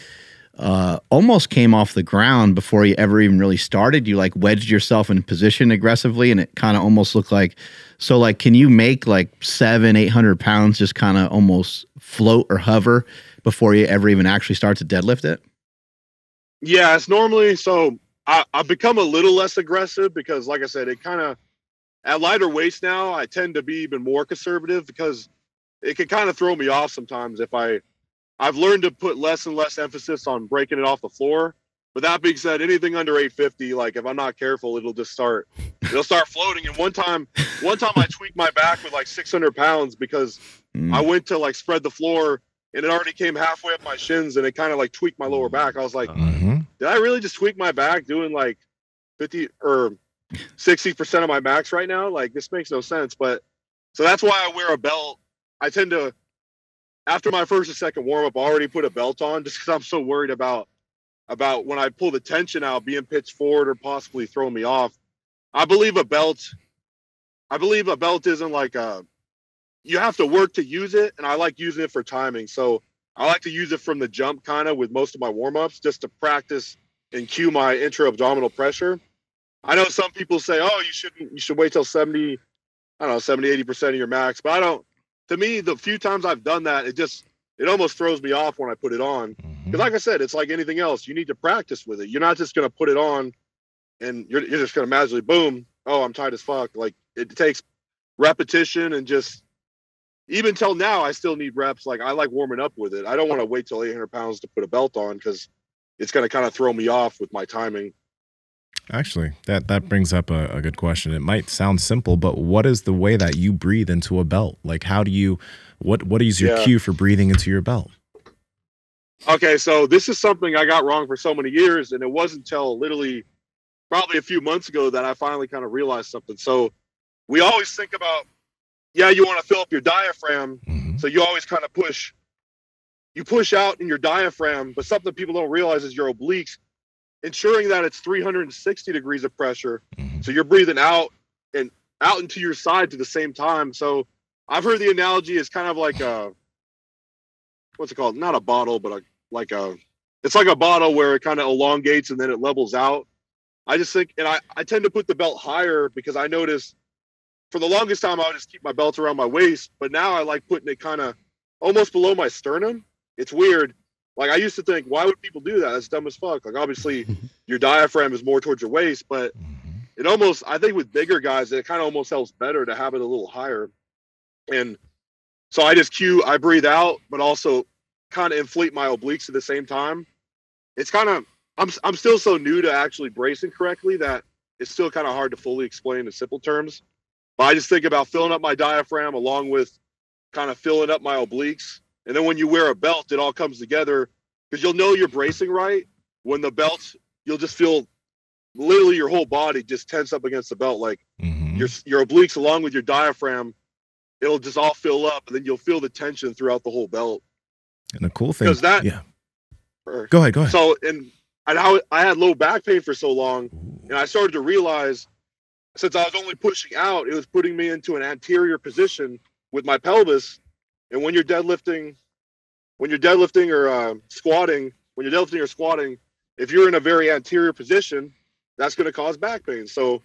Uh, almost came off the ground before you ever even really started. You like wedged yourself in position aggressively, and it kind of almost looked like, so like, can you make like seven, eight hundred pounds just kind of almost float or hover before you ever even actually start to deadlift it? Yeah, it's normally, so I, I've become a little less aggressive because like I said, it kind of, at lighter weights now, I tend to be even more conservative because it can kind of throw me off sometimes if I, I've learned to put less and less emphasis on breaking it off the floor. But that being said, anything under eight fifty, like if I'm not careful, it'll just start, it'll start floating. And one time, one time I tweaked my back with like six hundred pounds because mm. I went to like spread the floor and it already came halfway up my shins and it kind of like tweaked my lower back. I was like, uh-huh. did I really just tweak my back doing like fifty or sixty percent of my max right now? Like this makes no sense. But so that's why I wear a belt. I tend to, after my first and second warm-up, I already put a belt on just because I'm so worried about about when I pull the tension out, being pitched forward or possibly throwing me off. I believe a belt, I believe a belt isn't like a, you have to work to use it, and I like using it for timing. So I like to use it from the jump kind of with most of my warm-ups just to practice and cue my intra-abdominal pressure. I know some people say, oh, you shouldn't, you should wait till seventy, I don't know, seventy, eighty percent of your max, but I don't. To me, the few times I've done that, it just, it almost throws me off when I put it on. Because like I said, it's like anything else. You need to practice with it. You're not just going to put it on and you're, you're just going to magically, boom, oh, I'm tight as fuck. Like, it takes repetition and just, even till now, I still need reps. Like, I like warming up with it. I don't want to wait till eight hundred pounds to put a belt on because it's going to kind of throw me off with my timing. Actually, that, that brings up a, a good question. It might sound simple, but what is the way that you breathe into a belt? Like, how do you, what, what is your yeah. cue for breathing into your belt? Okay, so this is something I got wrong for so many years, and it wasn't until literally probably a few months ago that I finally kind of realized something. So we always think about, yeah, you want to fill up your diaphragm, mm-hmm. so you always kind of push. You push out in your diaphragm, but something people don't realize is your obliques, ensuring that it's three hundred sixty degrees of pressure. Mm-hmm. So you're breathing out and out into your side to the same time. So I've heard the analogy is kind of like a, what's it called? Not a bottle, but a, like a, it's like a bottle where it kind of elongates and then it levels out. I just think, and I, I tend to put the belt higher because I noticed for the longest time, I would just keep my belt around my waist, but now I like putting it kind of almost below my sternum. It's weird. Like, I used to think, why would people do that? That's dumb as fuck. Like, obviously, your diaphragm is more towards your waist, but it almost, I think with bigger guys, it kind of almost helps better to have it a little higher. And so I just cue, I breathe out, but also kind of inflate my obliques at the same time. It's kind of, I'm, I'm still so new to actually bracing correctly that it's still kind of hard to fully explain in simple terms. But I just think about filling up my diaphragm along with kind of filling up my obliques. And then when you wear a belt, it all comes together because you'll know you're bracing right. When the belt, you'll just feel literally your whole body just tense up against the belt. Like mm-hmm. your your obliques along with your diaphragm, it'll just all fill up. And then you'll feel the tension throughout the whole belt. And the cool thing is that, yeah. Or, go ahead, go ahead. So, and, and I, I had low back pain for so long. And I started to realize since I was only pushing out, it was putting me into an anterior position with my pelvis. And when you're deadlifting, when you're deadlifting or uh, squatting, when you're deadlifting or squatting, if you're in a very anterior position, that's going to cause back pain. So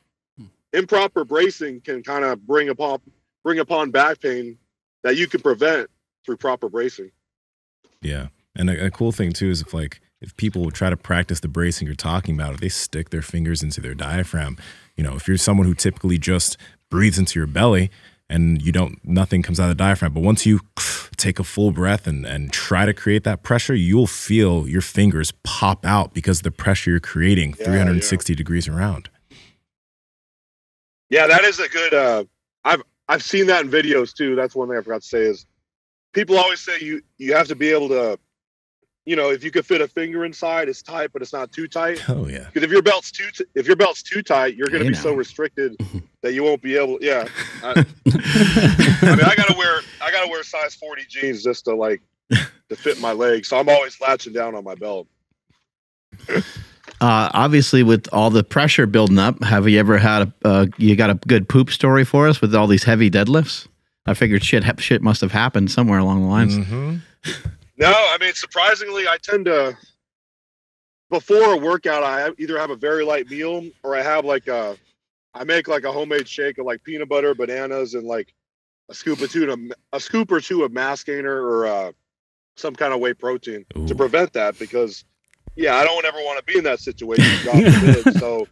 improper bracing can kind of bring upon, bring upon back pain that you can prevent through proper bracing. Yeah. And a, a cool thing too, is if like, if people try to practice the bracing you're talking about, if they stick their fingers into their diaphragm, you know, if you're someone who typically just breathes into your belly, and you don't, nothing comes out of the diaphragm. But once you take a full breath and, and try to create that pressure, you'll feel your fingers pop out because of the pressure you're creating yeah, three hundred sixty yeah. degrees around. Yeah, that is a good, uh, I've, I've seen that in videos too. That's one thing I forgot to say is people always say you, you have to be able to, you know, if you could fit a finger inside, it's tight, but it's not too tight. Oh yeah. Because if your belt's too, t if your belt's too tight, you're going to be know. so restricted that you won't be able. Yeah. I, I mean, I gotta wear, I gotta wear size forty jeans just to like to fit my legs. So I'm always latching down on my belt. uh, obviously, with all the pressure building up, have you ever had a? Uh, you got a good poop story for us with all these heavy deadlifts? I figured shit, shit must have happened somewhere along the lines. Mm-hmm. No, I mean, surprisingly, I tend to, before a workout, I either have a very light meal or I have like a, I make like a homemade shake of like peanut butter, bananas, and like a scoop or two, of, a scoop or two of mass gainer or uh, some kind of whey protein Ooh. to prevent that because, yeah, I don't ever want to be in that situation. God forbid. So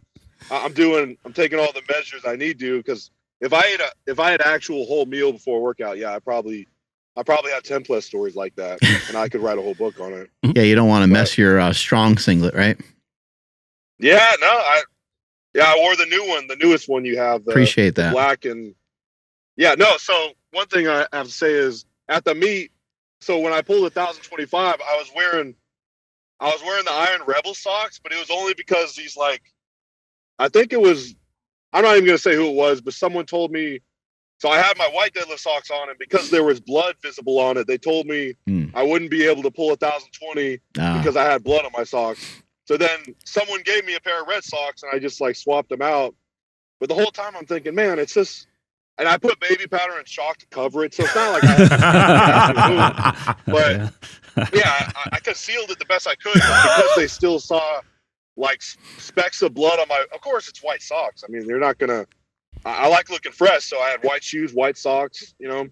I'm doing, I'm taking all the measures I need to because if I ate a, if I had actual whole meal before a workout, yeah, I probably. I probably have ten plus stories like that, and I could write a whole book on it. Yeah, you don't want to but, mess your uh, strong singlet, right? Yeah, no, I yeah, I wore the new one, the newest one you have. The, Appreciate that. The black and yeah, no. So one thing I have to say is at the meet. So when I pulled a thousand twenty five, I was wearing, I was wearing the Iron Rebel socks, but it was only because these like, I think it was, I'm not even gonna say who it was, but someone told me. So I had my white deadlift socks on, and because there was blood visible on it, they told me mm. I wouldn't be able to pull one thousand twenty ah. because I had blood on my socks. So then someone gave me a pair of red socks, and I just, like, swapped them out. But the whole time I'm thinking, man, it's just – and I put baby powder and chalk to cover it, so it's not like I had to move. But, yeah, I, I concealed it the best I could because they still saw, like, specks of blood on my – of course, it's white socks. I mean, they're not going to – I like looking fresh, so I had white shoes, white socks, you know,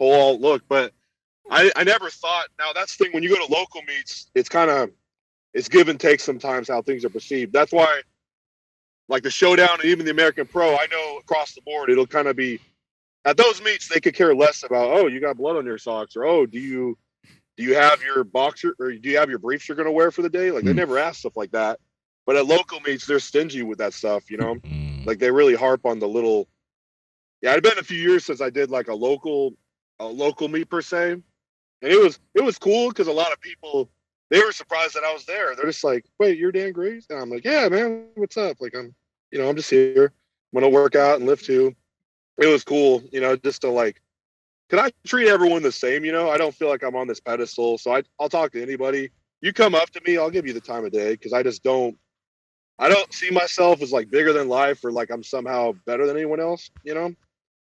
whole all look. But I, I never thought. Now that's the thing when you go to local meets, it's kind of it's give and take sometimes how things are perceived. That's why, like the Showdown and even the American Pro, I know across the board it'll kind of be at those meets they could care less about. Oh, you got blood on your socks, or oh, do you do you have your boxer or do you have your briefs you're going to wear for the day? Like they never ask stuff like that. But at local meets, they're stingy with that stuff, you know. Mm-hmm. Like they really harp on the little, yeah. It'd been a few years since I did like a local, a local meet per se, and it was it was cool because a lot of people they were surprised that I was there. They're just like, "Wait, you're Dan Graves?" And I'm like, "Yeah, man, what's up?" Like I'm, you know, I'm just here. I'm gonna work out and lift too. It was cool, you know, just to like, can I treat everyone the same? You know, I don't feel like I'm on this pedestal, so I I'll talk to anybody. You come up to me, I'll give you the time of day because I just don't. I don't see myself as like bigger than life or like I'm somehow better than anyone else. You know,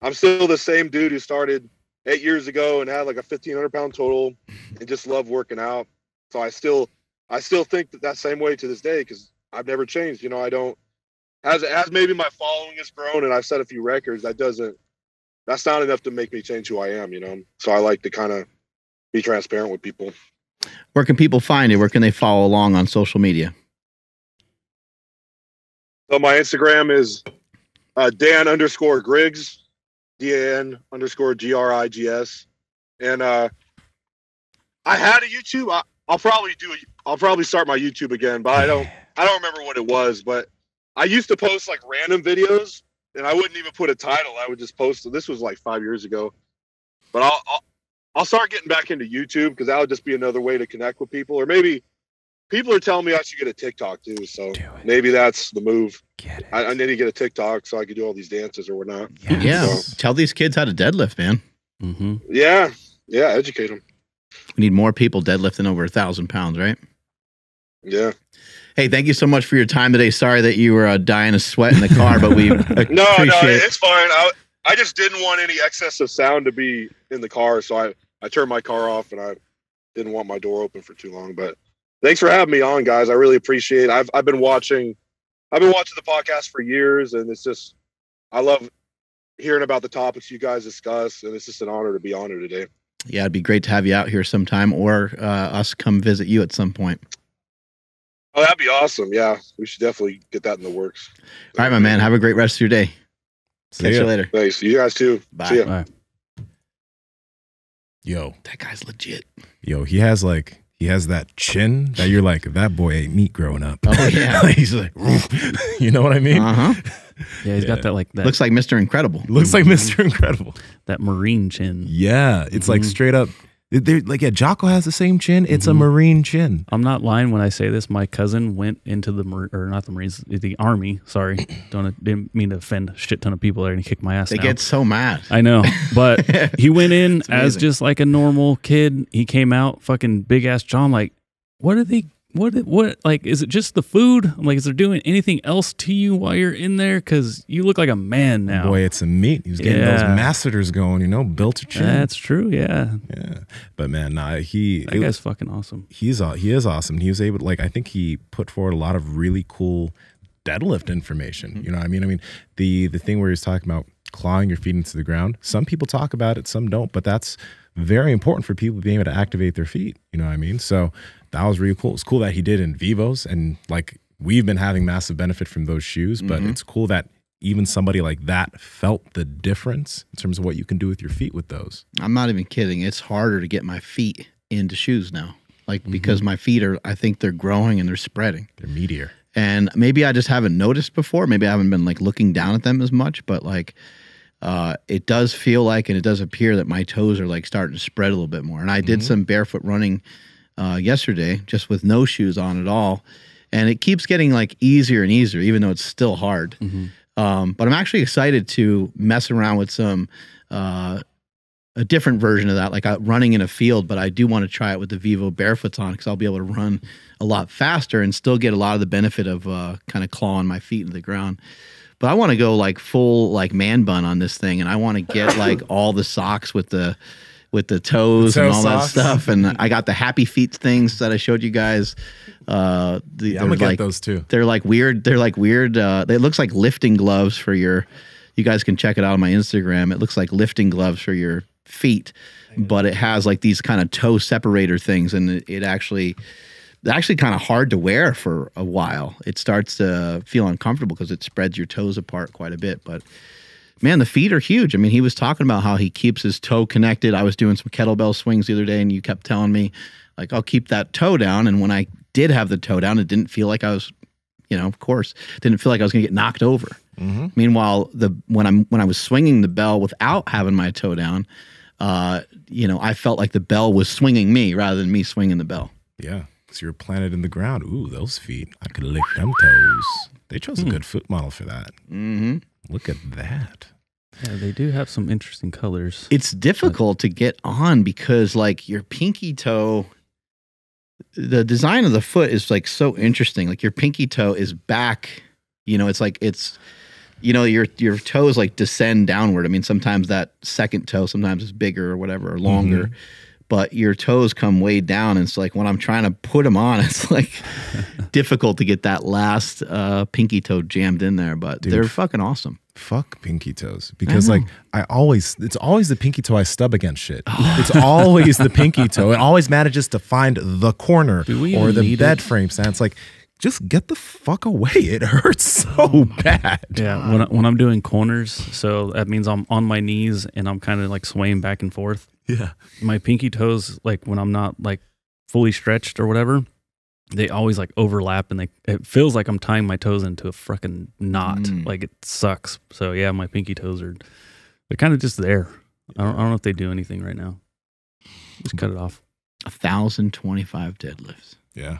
I'm still the same dude who started eight years ago and had like a fifteen hundred pound total and just love working out. So I still, I still think that that same way to this day, cause I've never changed. You know, I don't, as, as maybe my following has grown and I've set a few records, that doesn't, that's not enough to make me change who I am, you know? So I like to kind of be transparent with people. Where can people find you? Where can they follow along on social media? So my Instagram is uh, Dan underscore Griggs, D A N underscore G R I G S. And uh, I had a YouTube. I, I'll probably do. A, I'll probably start my YouTube again, but I don't. I don't remember what it was. But I used to post like random videos, and I wouldn't even put a title. I would just post. This was like five years ago. But I'll I'll, I'll start getting back into YouTube because that would just be another way to connect with people. Or maybe people are telling me I should get a TikTok too. So maybe that's the move. I, I need to get a TikTok so I can do all these dances or whatnot. Yeah, yeah. So, tell these kids how to deadlift, man. Mm-hmm. Yeah, yeah, educate them. We need more people deadlifting over a thousand pounds, right? Yeah. Hey, thank you so much for your time today. Sorry that you were uh, dying of sweat in the car, but we no, no, it's fine. I, I just didn't want any excess of sound to be in the car, so I I turned my car off, and I didn't want my door open for too long. But thanks for having me on, guys. I really appreciate it. I've I've been watching, I've been watching the podcast for years, and it's just I love hearing about the topics you guys discuss, and it's just an honor to be on here today. Yeah, it'd be great to have you out here sometime, or uh, us come visit you at some point. Oh, that'd be awesome. Yeah, we should definitely get that in the works. All right, my man. Have a great rest of your day. See Catch you. you later. Thanks. You guys too. Bye. See ya. Bye. Yo, that guy's legit. Yo, he has like he has that chin that you're like, that boy ate meat growing up. Oh yeah, he's like, you know what I mean? Uh huh. Yeah, he's yeah. got that like that. Looks like Mister Incredible. Looks like Mister Incredible. That Marine chin. Yeah, it's mm-hmm. like straight up. They're, like yeah, Jocko has the same chin. It's mm-hmm. a Marine chin. I'm not lying when I say this. My cousin went into the Mar or not the Marines, the Army. Sorry, don't didn't mean to offend a shit ton of people there, and he kicked my ass. They now. get so mad. I know, but he went in as just like a normal kid. He came out fucking big ass John. Like, what are they? What, what, like, is it just the food? I'm like, is there doing anything else to you while you're in there? Because you look like a man now. Boy, it's a meat. He was getting yeah. those masseters going, you know, built a chin. That's true, yeah. Yeah. But, man, nah, he... That guy's was, fucking awesome. He's He is awesome. He was able to, like, I think he put forward a lot of really cool deadlift information. Mm-hmm. You know what I mean? I mean, the, the thing where he was talking about clawing your feet into the ground, some people talk about it, some don't, but that's very important for people being able to activate their feet. You know what I mean? So... That was really cool. It's cool that he did in Vivos, and like we've been having massive benefit from those shoes, but mm-hmm. it's cool that even somebody like that felt the difference in terms of what you can do with your feet with those. I'm not even kidding. It's harder to get my feet into shoes now, like mm-hmm. because my feet are, I think they're growing and they're spreading. They're meatier. And maybe I just haven't noticed before. Maybe I haven't been like looking down at them as much, but like uh, it does feel like, and it does appear that my toes are like starting to spread a little bit more. And I did mm-hmm. some barefoot running Uh, yesterday, just with no shoes on at all, and it keeps getting like easier and easier, even though it's still hard. Mm-hmm. um, but I'm actually excited to mess around with some uh, a different version of that, like uh, running in a field. But I do want to try it with the VivoBarefoots on, because I'll be able to run a lot faster and still get a lot of the benefit of uh, kind of clawing my feet into the ground. But I want to go like full like man bun on this thing, and I want to get like all the socks with the with the toes the toe and all socks. that stuff. And I got the happy feet things that I showed you guys. Uh, the, yeah, I'm gonna like, get those too. They're like weird. They're like weird. Uh, it looks like lifting gloves for your, you guys can check it out on my Instagram. It looks like lifting gloves for your feet, but it has like these kind of toe separator things. And it, it actually, actually kind of hard to wear for a while. It starts to feel uncomfortable because it spreads your toes apart quite a bit, but man, the feet are huge. I mean, he was talking about how he keeps his toe connected. I was doing some kettlebell swings the other day, and you kept telling me, like, I'll keep that toe down. And when I did have the toe down, it didn't feel like I was, you know, of course, didn't feel like I was going to get knocked over. Mm-hmm. Meanwhile, the when I'm when I was swinging the bell without having my toe down, uh, you know, I felt like the bell was swinging me rather than me swinging the bell. Yeah, because you're planted in the ground. Ooh, those feet! I could lick them toes. They chose mm. a good foot model for that. Mm-hmm. Look at that. Yeah, they do have some interesting colors. It's difficult but. to get on because, like, your pinky toe, the design of the foot is, like, so interesting. Like, your pinky toe is back, you know, it's like it's, you know, your your toes, like, descend downward. I mean, sometimes that second toe sometimes is bigger or whatever or longer. Mm-hmm. But your toes come way down, and it's like when I'm trying to put them on, it's like difficult to get that last uh, pinky toe jammed in there. But Dude, they're fucking awesome. fuck pinky toes, because I like I always, it's always the pinky toe I stub against shit. Oh. It's always the pinky toe. It always manages to find the corner or the bed it? frame. And it's like, just get the fuck away. It hurts so oh bad. God. Yeah, when, I, when I'm doing corners, so that means I'm on my knees and I'm kind of like swaying back and forth. Yeah. My pinky toes, like when I'm not like fully stretched or whatever, they always like overlap, and they, it feels like I'm tying my toes into a freaking knot. Mm. Like it sucks. So yeah, my pinky toes are, they're kind of just there. I don't, I don't know if they do anything right now. Just cut it off. one thousand twenty-five deadlifts. Yeah.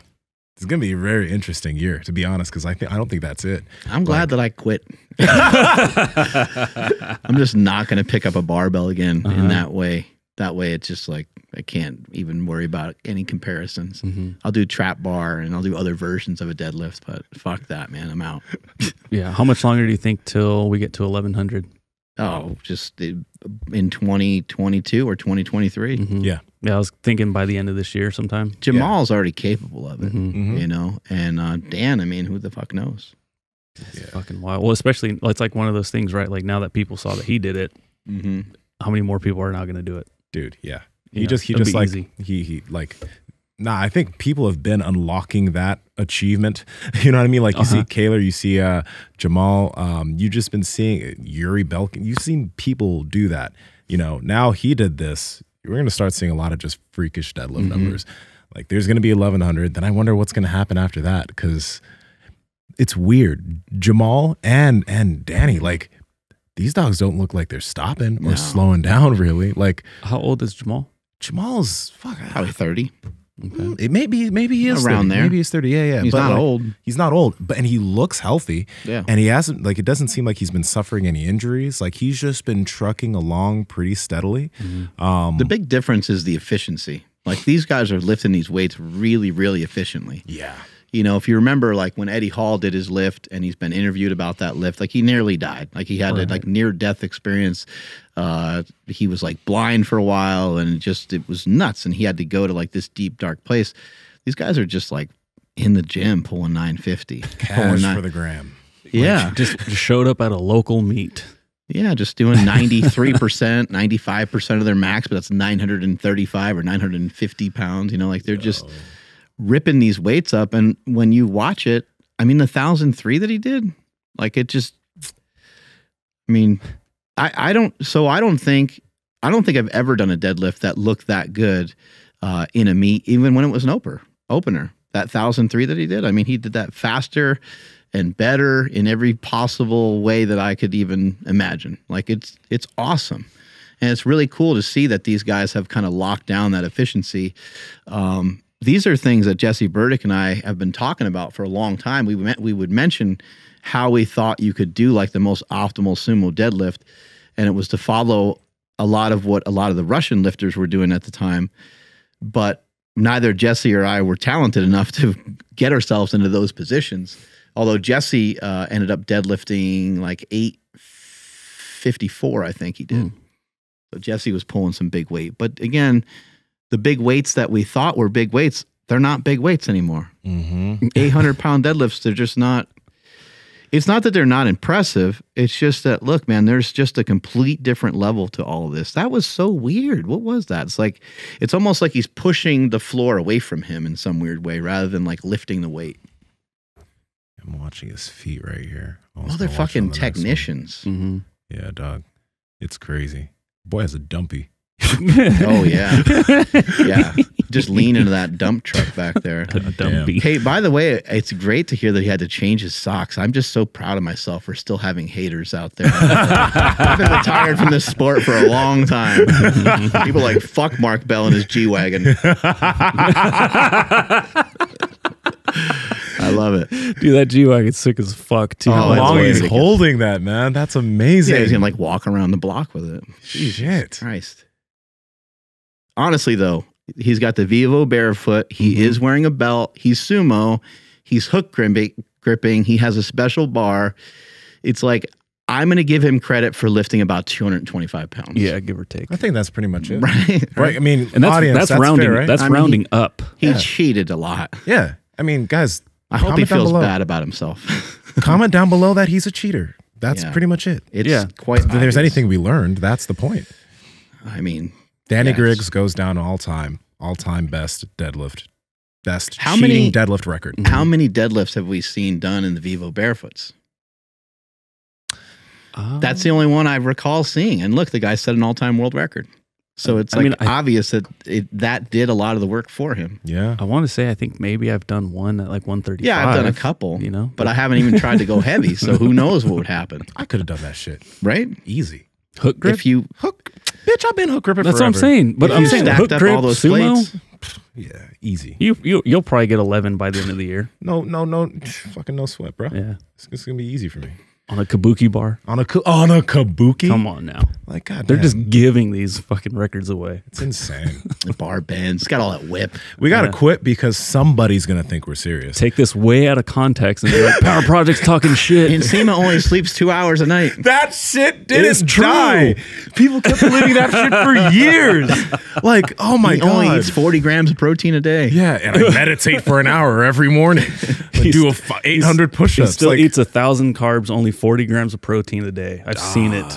It's going to be a very interesting year, to be honest, because I, I don't think that's it. I'm glad like, that I quit. I'm just not going to pick up a barbell again uh-huh. in that way. That way it's just like I can't even worry about any comparisons. Mm-hmm. I'll do trap bar and I'll do other versions of a deadlift, but fuck that, man. I'm out. Yeah. How much longer do you think till we get to eleven hundred? Oh, just in twenty twenty-two or twenty twenty-three. Mm-hmm. Yeah. Yeah, I was thinking by the end of this year sometime. Jamal's yeah. already capable of it, mm-hmm. you know? And uh, Dan, I mean, who the fuck knows? That's yeah. fucking wild. Well, especially, it's like one of those things, right? Like now that people saw that he did it, mm-hmm. how many more people are now going to do it? Dude, yeah. He yeah, just, he just like, easy. he, he, like, nah, I think people have been unlocking that achievement. You know what I mean? Like you uh-huh. see Calor, you see uh, Jamal, um, you've just been seeing Yuri Belkin. You've seen people do that. You know, now he did this. We're going to start seeing a lot of just freakish deadlift mm-hmm. numbers. Like there's going to be eleven hundred. Then I wonder what's going to happen after that, because it's weird. Jamal and and Danny, like these dogs don't look like they're stopping or no. slowing down really. Like how old is Jamal? Jamal's fuck, probably thirty. Okay. It maybe maybe he is around thirty. There. Maybe he's thirty. Yeah, yeah. He's but not like, old. He's not old, but and he looks healthy. Yeah. And he hasn't like it doesn't seem like he's been suffering any injuries. Like he's just been trucking along pretty steadily. Mm-hmm. Um, the big difference is the efficiency. Like these guys are lifting these weights really, really efficiently. Yeah. You know, if you remember, like when Eddie Hall did his lift, and he's been interviewed about that lift, like he nearly died. Like he had right. a like near death experience. Uh, he was like blind for a while, and it just it was nuts. And he had to go to like this deep dark place. These guys are just like in the gym pulling nine fifty, cash nine for the gram. Yeah, like, just, just showed up at a local meet. Yeah, just doing ninety-three percent, ninety-five percent of their max, but that's nine hundred and thirty-five or nine hundred and fifty pounds. You know, like they're oh. just ripping these weights up. And when you watch it, I mean, the thousand three that he did, like it just, I mean, I, I don't, so I don't think, I don't think I've ever done a deadlift that looked that good uh, in a meet, even when it was an opener, opener, that thousand three that he did. I mean, he did that faster and better in every possible way that I could even imagine. Like it's, it's awesome. And it's really cool to see that these guys have kind of locked down that efficiency. Um, These are things that Jesse Burdick and I have been talking about for a long time. We met, we would mention how we thought you could do like the most optimal sumo deadlift, and it was to follow a lot of what a lot of the Russian lifters were doing at the time. But neither Jesse or I were talented enough to get ourselves into those positions. Although Jesse uh, ended up deadlifting like eight fifty-four, I think he did. Mm. So Jesse was pulling some big weight, but again, the big weights that we thought were big weights, they're not big weights anymore. Mm-hmm. eight hundred pound deadlifts, they're just not, it's not that they're not impressive. It's just that, look, man, there's just a complete different level to all of this. That was so weird. What was that? It's like, it's almost like he's pushing the floor away from him in some weird way rather than like lifting the weight. I'm watching his feet right here. Well, they're fucking technicians. Mm-hmm. Yeah, dog. It's crazy. Boy has a dumpy. Oh yeah, yeah. Just lean into that dump truck back there. Dumpy. Hey, by the way, it's great to hear that he had to change his socks. I'm just so proud of myself for still having haters out there. I've been retired from this sport for a long time. People are like, fuck Mark Bell and his G wagon. I love it. Dude, that G-Wagon's sick as fuck, too. Oh, how long he's holding that, man. That's amazing. Yeah, he's going to, like, walk around the block with it. Shit. Christ. Honestly, though, he's got the VivoBarefoot. He mm-hmm. is wearing a belt. He's sumo. He's hook gripping. He has a special bar. It's like, I'm going to give him credit for lifting about two hundred twenty-five pounds. Yeah, give or take. I think that's pretty much it. Right? Right. I mean, and that's, audience, that's, that's rounding, fair, right? That's I mean, rounding up. He yeah. cheated a lot. Yeah. I mean, guys, I hope he feels below. bad about himself. Comment down below that he's a cheater. That's yeah. pretty much it. It's yeah. quite. If obvious. There's anything we learned, that's the point. I mean, Danny yes. Griggs goes down all time, all time best deadlift, best how many deadlift record. How many deadlifts have we seen done in the VivoBarefoots? Um, that's the only one I recall seeing. And look, the guy set an all-time world record. So it's I like mean, I, obvious that it, that did a lot of the work for him. Yeah. I want to say I think maybe I've done one at like one thirty-five. Yeah, I've done a couple, you know, but I haven't even tried to go heavy. So who knows what would happen? I could have done that shit. Right? Easy. Hook grip? If you hook, bitch, I've been hook gripping That's forever. What I'm saying. But yeah. I'm saying hook grip, all those sumo? Plates. Yeah, easy. You, you, you'll probably get eleven by the end of the year. No, no, no. Fucking no sweat, bro. Yeah. It's, it's going to be easy for me. On a Kabuki bar, on a on a Kabuki. Come on now, like God, they're man. just giving these fucking records away. It's insane. The bar bends. It's got all that whip. We gotta yeah. quit because somebody's gonna think we're serious. Take this way out of context and be like, Power Project's talking shit. And Nsima only sleeps two hours a night. That shit didn't die. People kept believing that shit for years. Like, oh my he god, only eats forty grams of protein a day. Yeah, and I meditate for an hour every morning. Like, do a eight hundred push-ups. He still like, eats a thousand carbs only. forty grams of protein a day. I've oh, seen it.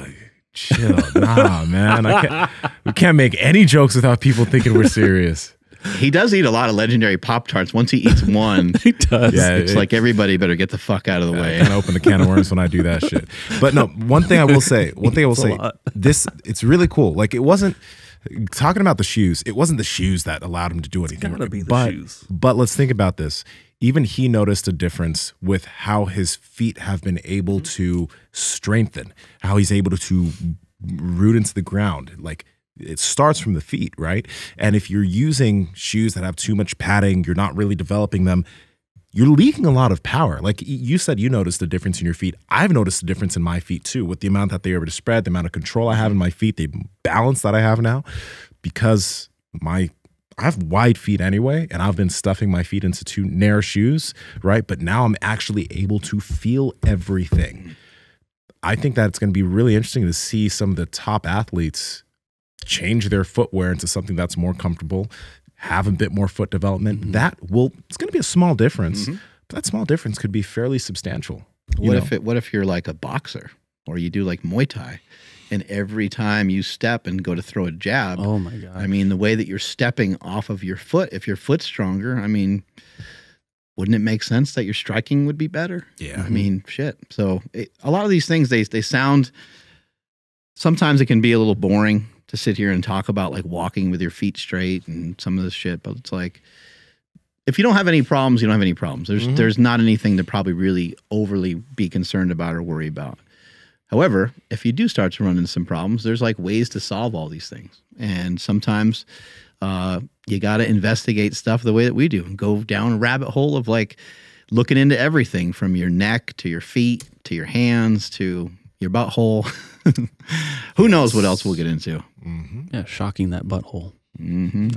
Chill. Nah, man. I can't, we can't make any jokes without people thinking we're serious. He does eat a lot of legendary Pop-Tarts. Once he eats one, he does. Yeah, it's it, like everybody better get the fuck out of the yeah, way. I can't open the can of worms when I do that shit. But no, one thing I will say, one thing I will say, this, it's really cool. Like, it wasn't, talking about the shoes, it wasn't the shoes that allowed him to do anything. It's gotta right. be the but, shoes. But let's think about this. Even he noticed a difference with how his feet have been able to strengthen, how he's able to root into the ground. Like, it starts from the feet, right? And if you're using shoes that have too much padding, you're not really developing them, you're leaking a lot of power. Like you said, you noticed the difference in your feet. I've noticed the difference in my feet too, with the amount that they were able to spread, the amount of control I have in my feet, the balance that I have now, because my I have wide feet anyway, and I've been stuffing my feet into two Nair shoes, right? But now I'm actually able to feel everything. I think that it's going to be really interesting to see some of the top athletes change their footwear into something that's more comfortable, have a bit more foot development. Mm-hmm. That will, it's going to be a small difference, mm-hmm. but that small difference could be fairly substantial. What if, it, what if you're like a boxer or you do like Muay Thai? And every time you step and go to throw a jab, oh my God! I mean, the way that you're stepping off of your foot, if your foot's stronger, I mean, wouldn't it make sense that your striking would be better? Yeah. I mean, shit. So it, a lot of these things, they, they sound, sometimes it can be a little boring to sit here and talk about like walking with your feet straight and some of this shit, but it's like, if you don't have any problems, you don't have any problems. There's, mm-hmm. there's not anything to probably really overly be concerned about or worry about. However, if you do start to run into some problems, there's like ways to solve all these things. And sometimes uh, you got to investigate stuff the way that we do and go down a rabbit hole of like looking into everything from your neck to your feet to your hands to your butthole. Who knows what else we'll get into? Mm-hmm. Yeah, shocking that butthole. Mm-hmm.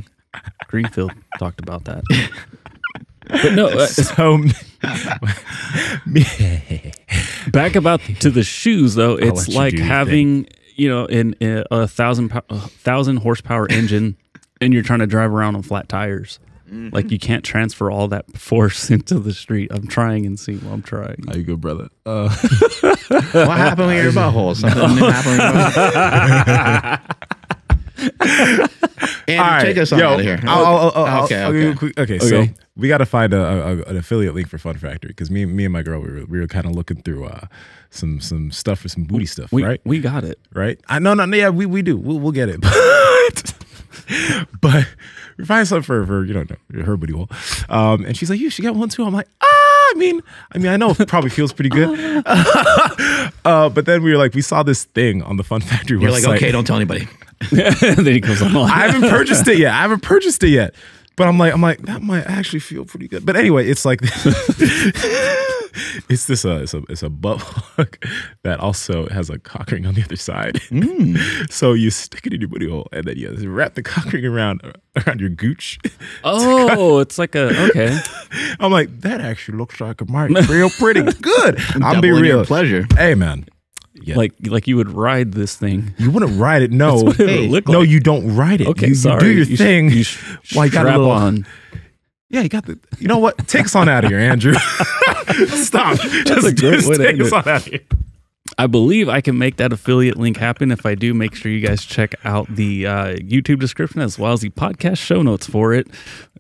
Greenfield talked about that. But no, uh, so back about to the shoes though. It's like you having thing. you know in, in a thousand a thousand horsepower engine, and you're trying to drive around on flat tires. Mm-hmm. Like you can't transfer all that force into the street. I'm trying and seeing. Well, I'm trying. How you go, brother? Uh. What happened with your butthole? Something new happened. And right. take us on Yo, out of here. I'll, I'll, I'll, okay, I'll, okay. Okay, okay. So we got to find a, a, an affiliate link for Fun Factory because me, me and my girl, we were, we were kind of looking through uh, some some stuff for some booty stuff, we, right? We got it, right? I no, no, yeah, we we do. We'll, we'll get it, but but we find something for for you know her booty hole, um, and she's like, you should get one too. I'm like, ah. I mean, I mean, I know it probably feels pretty good. uh, but then we were like, we saw this thing on the Fun Factory website. You're like, okay, don't tell anybody. Then he goes on. I haven't purchased it yet. I haven't purchased it yet. But I'm like, I'm like, that might actually feel pretty good. But anyway, it's like, it's this, uh, it's a, it's a butt plug that also has a cock ring on the other side. Mm. So you stick it in your booty hole and then you wrap the cock ring around, around your gooch. Oh, it's like a, okay. I'm like, that actually looks like it might feel pretty good. I'll be real. Pleasure. Hey, man. Yeah. Like, like you would ride this thing. You wouldn't ride it. No, That's what it hey, look like. No, you don't ride it. Okay, you, sorry. You do your you thing. Sh you well, strap got a on. Yeah, you got the. You know what? Take us on out of here, Andrew. Stop. That's Just a great way to end it. Take us on out of here. I believe I can make that affiliate link happen. If I do, make sure you guys check out the uh, YouTube description as well as the podcast show notes for it.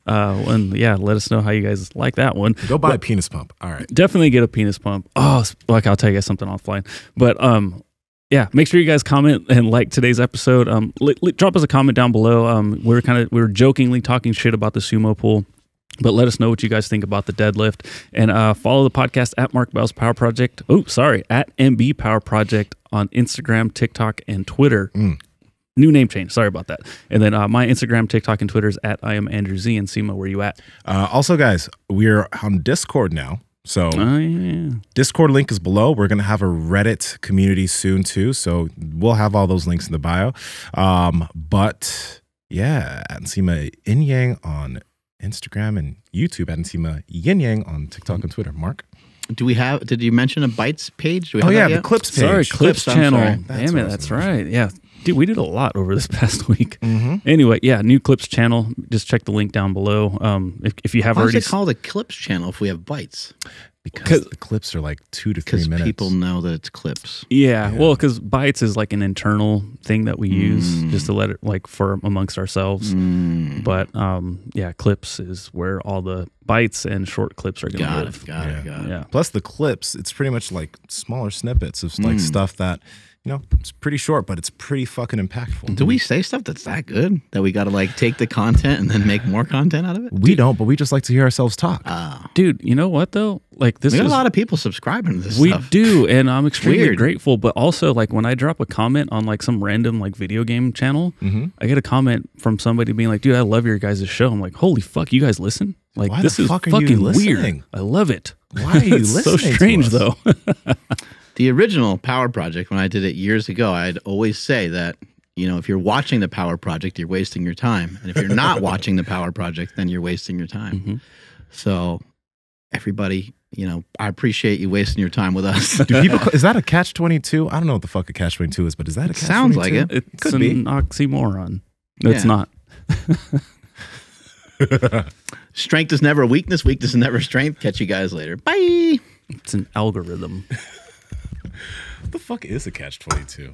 Uh, and yeah, let us know how you guys like that one. Go buy but a penis pump. All right. Definitely get a penis pump. Oh, like I'll tell you guys something offline. But um, yeah, make sure you guys comment and like today's episode. Um, drop us a comment down below. Um, we're kind of, we're jokingly talking shit about the sumo pool, but let us know what you guys think about the deadlift. And uh, follow the podcast at Mark Bell's Power Project. Oh, sorry, at M B Power Project on Instagram, TikTok, and Twitter. Mm. New name change. Sorry about that. And then uh, my Instagram, TikTok, and Twitter is at I am Andrew Z. And Nsima, where are you at? Uh, also, guys, we're on Discord now. So oh, yeah. Discord link is below. We're going to have a Reddit community soon, too. So we'll have all those links in the bio. Um, but, yeah, at Nsima Inyang on Instagram and YouTube, at Nsima Inyang on TikTok and Twitter. Mark? Do we have, did you mention a Bytes page? Do we oh, have yeah, the Clips page. Sorry, Clips, Clips channel. Sorry. Damn it, that's right. Yeah. Dude, we did a lot over this past week. Mm-hmm. Anyway, yeah, new Clips channel. Just check the link down below. Um, if, if you have Why already, is it called a Clips channel if we have Bytes? Because the clips are like two to three minutes. Because people know that it's clips. Yeah, yeah. Well, because Bytes is like an internal thing that we mm. use just to let it like for amongst ourselves. Mm. But um, yeah, Clips is where all the Bytes and short clips are going to live. Got it, got it, yeah. Plus the clips, it's pretty much like smaller snippets of like mm. stuff that, you know, it's pretty short, but it's pretty fucking impactful. Do we say stuff that's that good that we got to like take the content and then make more content out of it? We dude, don't, but we just like to hear ourselves talk. Uh, dude, you know what though? Like this, we got is, a lot of people subscribing to this. We stuff. do, and I'm extremely Weird. grateful. But also, like when I drop a comment on like some random like video game channel, mm-hmm. I get a comment from somebody being like, "Dude, I love your guys' show." I'm like, "Holy fuck, you guys listen." Like Why this the fuck is are fucking you weird. I love it. Why are you listening? So strange to us? though. The original Power Project, when I did it years ago, I'd always say that, you know, if you're watching the Power Project, you're wasting your time. And if you're not watching the Power Project, then you're wasting your time. Mm-hmm. So everybody, you know, I appreciate you wasting your time with us. Do people, is that a catch twenty-two? I don't know what the fuck a catch twenty-two is, but is that a catch twenty-two? Sounds like it. It's it could an be. oxymoron. No, yeah. It's not. Strength is never weakness. Weakness is never strength. Catch you guys later. Bye. It's an algorithm. What the fuck is a catch twenty-two?